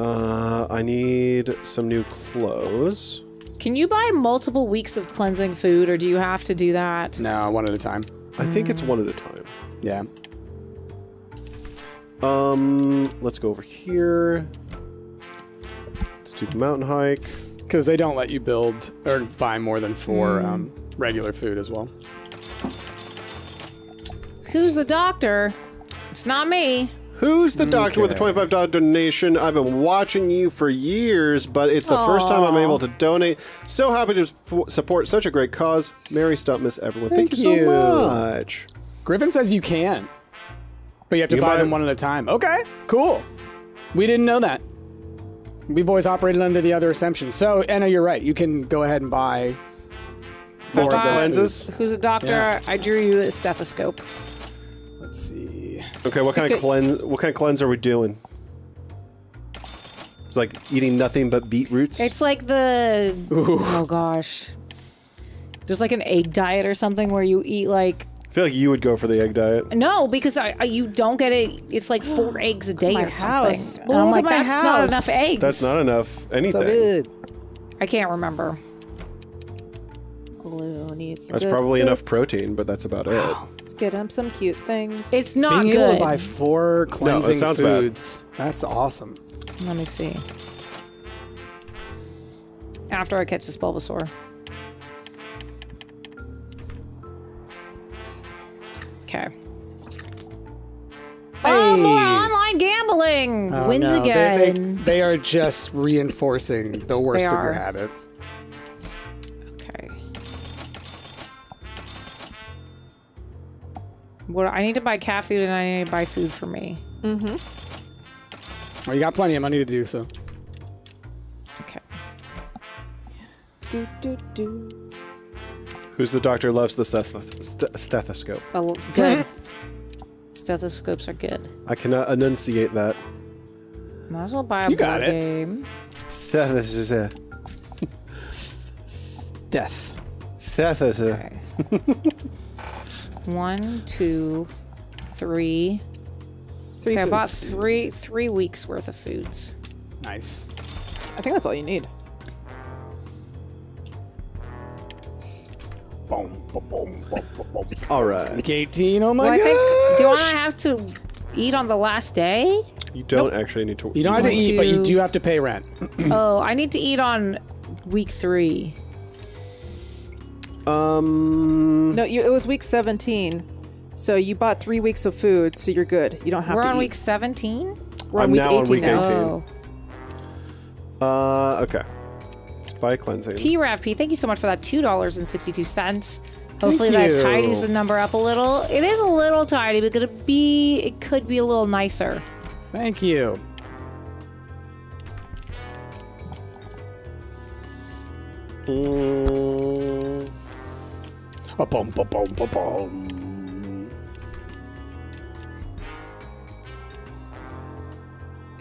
Uh, I need some new clothes. Can you buy multiple weeks of cleansing food, or do you have to do that? No, one at a time. I mm. think it's one at a time. Yeah. Um, let's go over here. Let's do the mountain hike. Because they don't let you build or buy more than four mm. um, regular food as well. Who's the doctor? It's not me. Who's the doctor okay. with a twenty-five dollar donation? I've been watching you for years, but it's the Aww. first time I'm able to donate. So happy to support such a great cause. Merry Stumpmas, everyone. Thank, Thank you, you so much. Griffin says you can, but you have to you buy, buy them one at a time. Okay, cool. We didn't know that. We've always operated under the other assumption. So, Anna, you're right. You can go ahead and buy four of those lenses. Who's a doctor? Yeah. I drew you a stethoscope. Let's see. Okay, what kind okay. of cleanse? What kind of cleanse are we doing? Is like eating nothing but beetroots. It's like the Ooh. oh gosh, there's like an egg diet or something where you eat like. I feel like you would go for the egg diet. No, because I, I you don't get it. It's like four eggs a day or something. And I'm like, that's house. not enough eggs. That's not enough anything. So good. I can't remember. Glue needs. That's probably food. enough protein, but that's about it. Let's get him some cute things. It's not Being good. Being able to buy four cleansing no, foods. Bad. That's awesome. Let me see. After I catch this Bulbasaur. Okay. Hey. Oh, more online gambling oh, wins no. again. They, they, they are just reinforcing the worst of your habits. Okay. What well, I need to buy cat food and I need to buy food for me. Mm-hmm. Well, you got plenty of money to do so. Okay. Do do do. Who's the doctor loves the steth stethoscope? Oh, good. Stethoscopes are good. I cannot enunciate that. Might as well buy a you got it. game. Stethoscope. Death. Stethoscope. Okay. One, two, three. Three okay, foods. I bought three, three weeks worth of foods. Nice. I think that's all you need. Boom, boom, boom, boom, boom. All right. Like eighteen, oh my well, gosh. I think, do I have to eat on the last day? You don't nope. actually need to. You don't have to eat, to... but you do have to pay rent. Oh, I need to eat on week three. Um. No, you, it was week seventeen. So you bought three weeks of food, so you're good. You don't have We're to We're on eat. week seventeen? We're on I'm week now 18 on week now. 18. Oh. Uh, okay. By cleansing. T-Rap P, thank you so much for that two dollars and sixty-two cents. Hopefully that tidies the number up a little. It is a little tidy, but could it be it could be a little nicer. Thank you. Mm. A bum, ba, bum, ba, bum.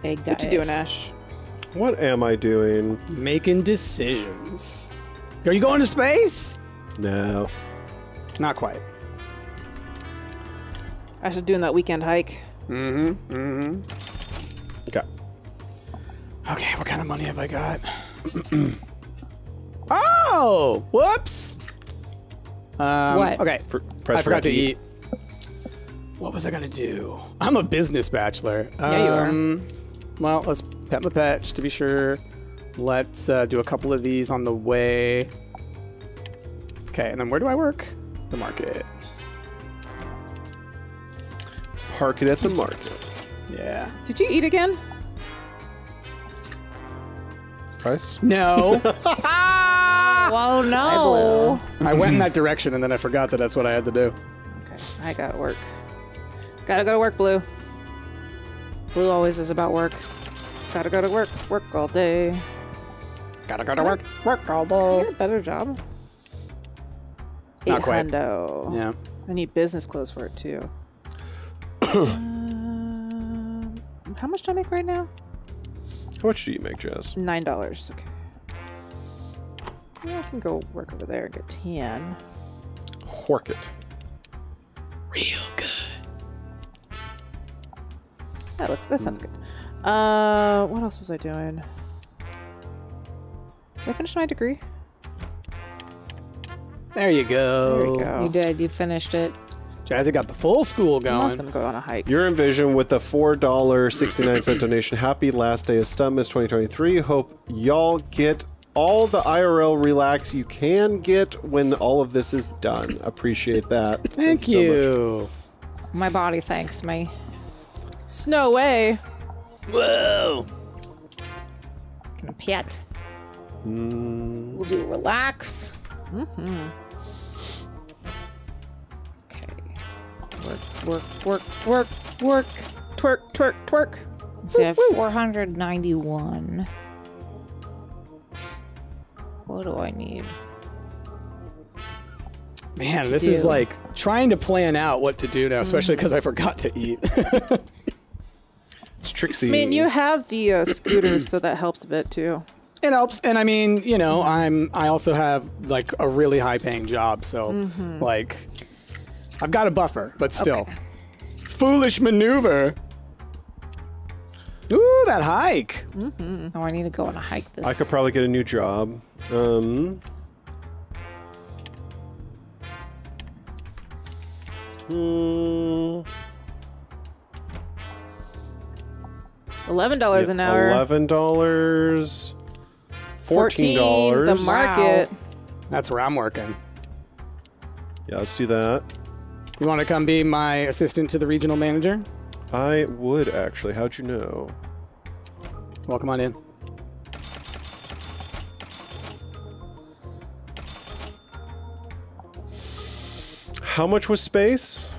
Egg diet. What you doing, Ash? What am I doing? Making decisions. Are you going to space? No. Not quite. I should do that weekend hike. Mm-hmm. Mm-hmm. Okay. Okay, what kind of money have I got? Oh! Whoops! Um, what? Okay. For, press I forgot, forgot to eat. eat. What was I going to do? I'm a business bachelor. Yeah, um, you are. Well, let's... Pet my patch to be sure. Let's uh, do a couple of these on the way. Okay, and then where do I work? The market. Park it at the market. Yeah. Did you eat again? Price? No. Whoa, no. I, I went in that direction and then I forgot that that's what I had to do. Okay, I gotta work. Gotta go to work, Blue. Blue always is about work. Gotta go to work, work all day. Gotta go to work, work all day. Get a better job. Not quite. Hundo. Yeah. I need business clothes for it too. um, how much do I make right now? How much do you make, Jess? Nine dollars. Okay. Yeah, I can go work over there and get tan. Hork it. Real good. That looks. That sounds good. Uh, what else was I doing? Did I finish my degree? There you go. There you go. You did. You finished it. Jazzy got the full school going. I was going to go on a hike. You're envisioned with a four dollars and sixty-nine cent donation. Happy last day of Stumpmas twenty twenty-three. Hope y'all get all the I R L relax you can get when all of this is done. Appreciate that. Thank, Thank you. So much. My body thanks me. Snow way. Whoa! Gonna pet. Mm. We'll do relax. Mm-hmm. Okay. Work, work, work, work, work. Twerk, twerk, twerk. So I have four hundred ninety-one. What do I need? Man, this do? is like trying to plan out what to do now, especially because mm. I forgot to eat. It's Trixie. I mean, you have the uh, scooters, so that helps a bit too. It helps, and I mean, you know, I'm I also have like a really high-paying job, so mm-hmm. like I've got a buffer, but still. Okay. Foolish maneuver. Ooh, that hike. Mm-hmm. Oh, I need to go on a hike this. I could probably get a new job. Um. Hmm. Eleven dollars yeah, an hour. Eleven dollars. Fourteen dollars. The market. Wow. That's where I'm working. Yeah, let's do that. You want to come be my assistant to the regional manager? I would actually. How'd you know? Welcome on in. How much was space?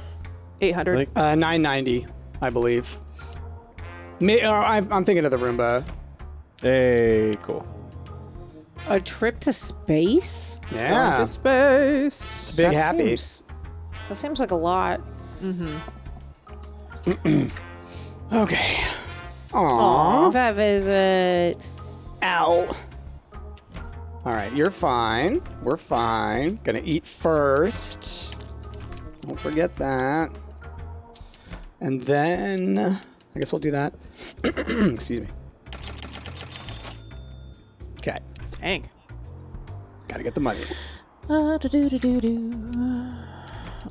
Eight hundred. Like, uh, nine ninety, I believe. Me, uh, I'm, I'm thinking of the Roomba. Hey, cool. A trip to space? Yeah. Going to space. It's a big that happy. Seems, that seems like a lot. Mm-hmm. Okay. Aww. Aww. That visit. Ow. All right, you're fine. We're fine. Gonna eat first. Don't forget that. And then... I guess we'll do that. Excuse me. Okay. Dang. Gotta get the money. Uh, do do do do do.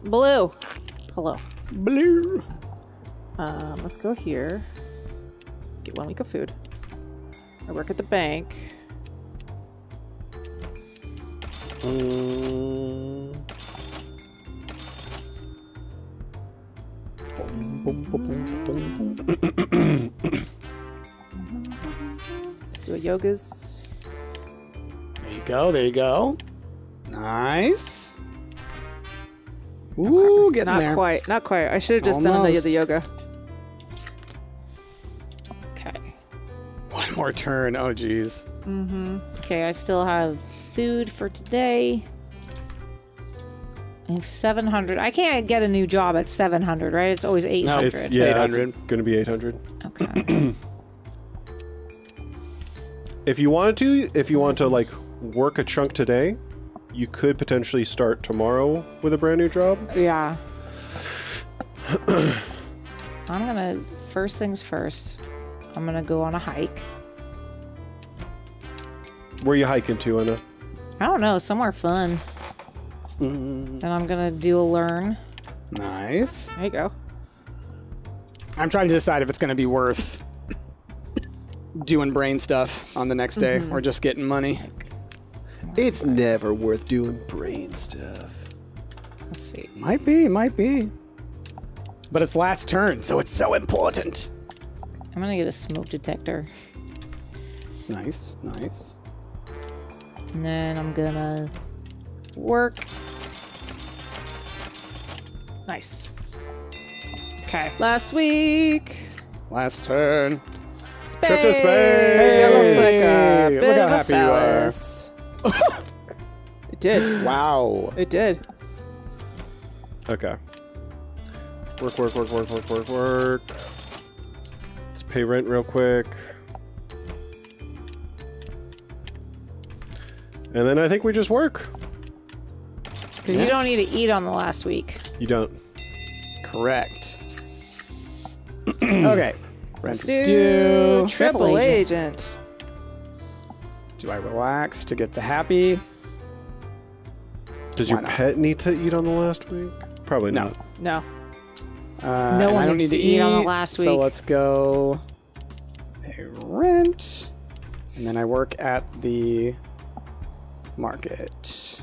Blue. Hello. Blue. Um, let's go here. Let's get one week of food. I work at the bank. Um. Let's do a yogas. There you go, there you go. Nice. Ooh, getting not there. Not quite, not quite. I should have just Almost. done the, the yoga. Okay. One more turn, oh geez. Mm-hmm. Okay, I still have food for today. I have seven hundred. I can't get a new job at seven hundred, right? It's always eight hundred. No, it's, yeah, eight hundred. It's going to be eight hundred. Okay. If you wanted to, if you want to, like, work a chunk today, you could potentially start tomorrow with a brand new job. Yeah. I'm going to, first things first, I'm going to go on a hike. Where are you hiking to, Anna? I don't know. Somewhere fun. And I'm gonna do a learn. Nice. There you go. I'm trying to decide if it's gonna be worth doing brain stuff on the next day mm-hmm. or just getting money. It's never worth doing brain stuff. Let's see. Might be, might be. But it's last turn, so it's so important. I'm gonna get a smoke detector. Nice, nice. And then I'm gonna work. Nice. Okay. Last week. Last turn. Space. Trip to space. That looks like a bit Look how of happy a phallus. You are. It did. Wow. It did. Okay. Work, work, work, work, work, work, work. Let's pay rent real quick. And then I think we just work. Because yeah. you don't need to eat on the last week. You don't. Correct. Okay. Rent is due. Triple agent. Do I relax to get the happy? Does Why your not? pet need to eat on the last week? Probably no. not. No. Uh, no one I don't needs need to eat, eat on the last week. So let's go pay rent. And then I work at the market.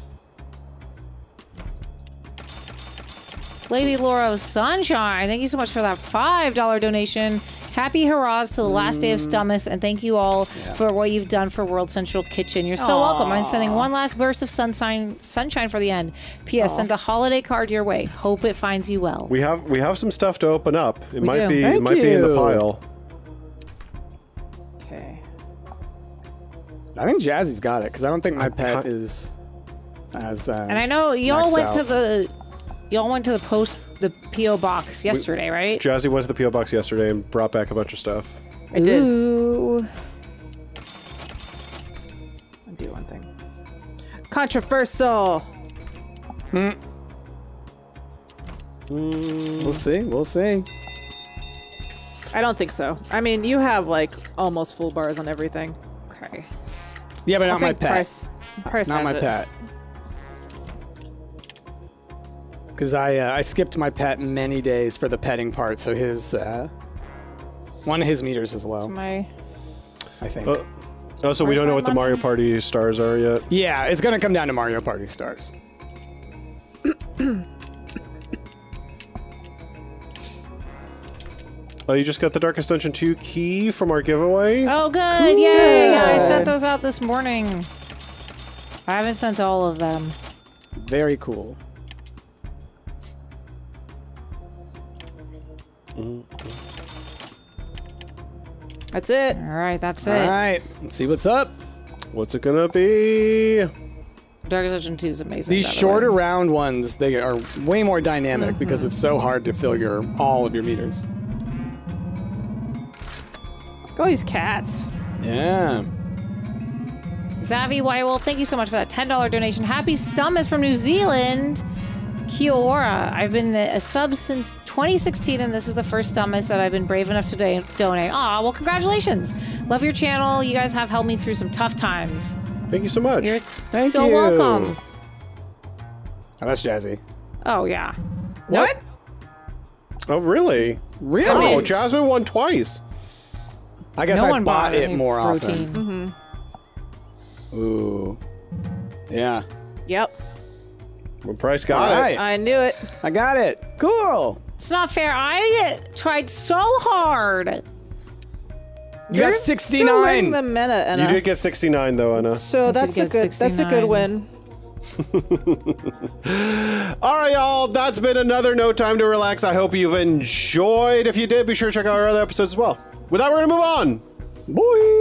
Lady Laura of Sunshine, thank you so much for that five dollar donation. Happy hurrahs to the last day of Stumpmas, and thank you all yeah. for what you've done for World Central Kitchen. You're so Aww. welcome. I'm sending one last burst of sunshine sunshine for the end. P S Aww. Send a holiday card your way. Hope it finds you well. We have we have some stuff to open up. It we might do. be thank it might you. be in the pile. Okay. I think Jazzy's got it, because I don't think my pet is as uh, And I know y'all went out. to the Y'all went to the post, the P O box yesterday, we, right? Jazzy went to the P O box yesterday and brought back a bunch of stuff. I did. Ooh. I'll do one thing. Controversial. Hmm. Mm. We'll see. We'll see. I don't think so. I mean, you have like almost full bars on everything. Okay. Yeah, but not my pet. Price, price not has my it. pet. Because I uh, I skipped my pet many days for the petting part, so his uh, one of his meters is low. That's my. I think. Oh, oh so Where's we don't know what money? the Mario Party stars are yet. Yeah, it's gonna come down to Mario Party stars. Oh, you just got the Darkest Dungeon two key from our giveaway? Oh, good. Cool. Yay. Yeah, I sent those out this morning. I haven't sent all of them. Very cool. That's it. All right, that's all it. All right, let's see what's up. What's it going to be? Darkest Dungeon two is amazing. These shorter way. round ones, they are way more dynamic mm-hmm. because it's so hard to fill your all of your meters. Look at all these cats. Yeah. Zavi Wywolf, thank you so much for that ten dollar donation. Happy Stumpmas from New Zealand. Kia ora. I've been a sub since twenty sixteen, and this is the first Stumpmas that I've been brave enough to donate. Aw, well, congratulations. Love your channel. You guys have helped me through some tough times. Thank you so much. You're thank so you. welcome. Oh, that's Jazzy. Oh, yeah. What? Oh, really? Really? Oh, Jasmine won twice. I guess no I bought, bought it more protein. often. Mm-hmm. Ooh. Yeah. Yep. Well, Price got All right. it. I knew it. I got it. Cool. It's not fair. I tried so hard. You You're got sixty-nine. The minute, Anna. You did get sixty-nine though, Anna. So I that's a good. sixty-nine. That's a good win. All right, y'all. That's been another No Time to Relax. I hope you've enjoyed. If you did, be sure to check out our other episodes as well. With that, we're gonna move on. Boy.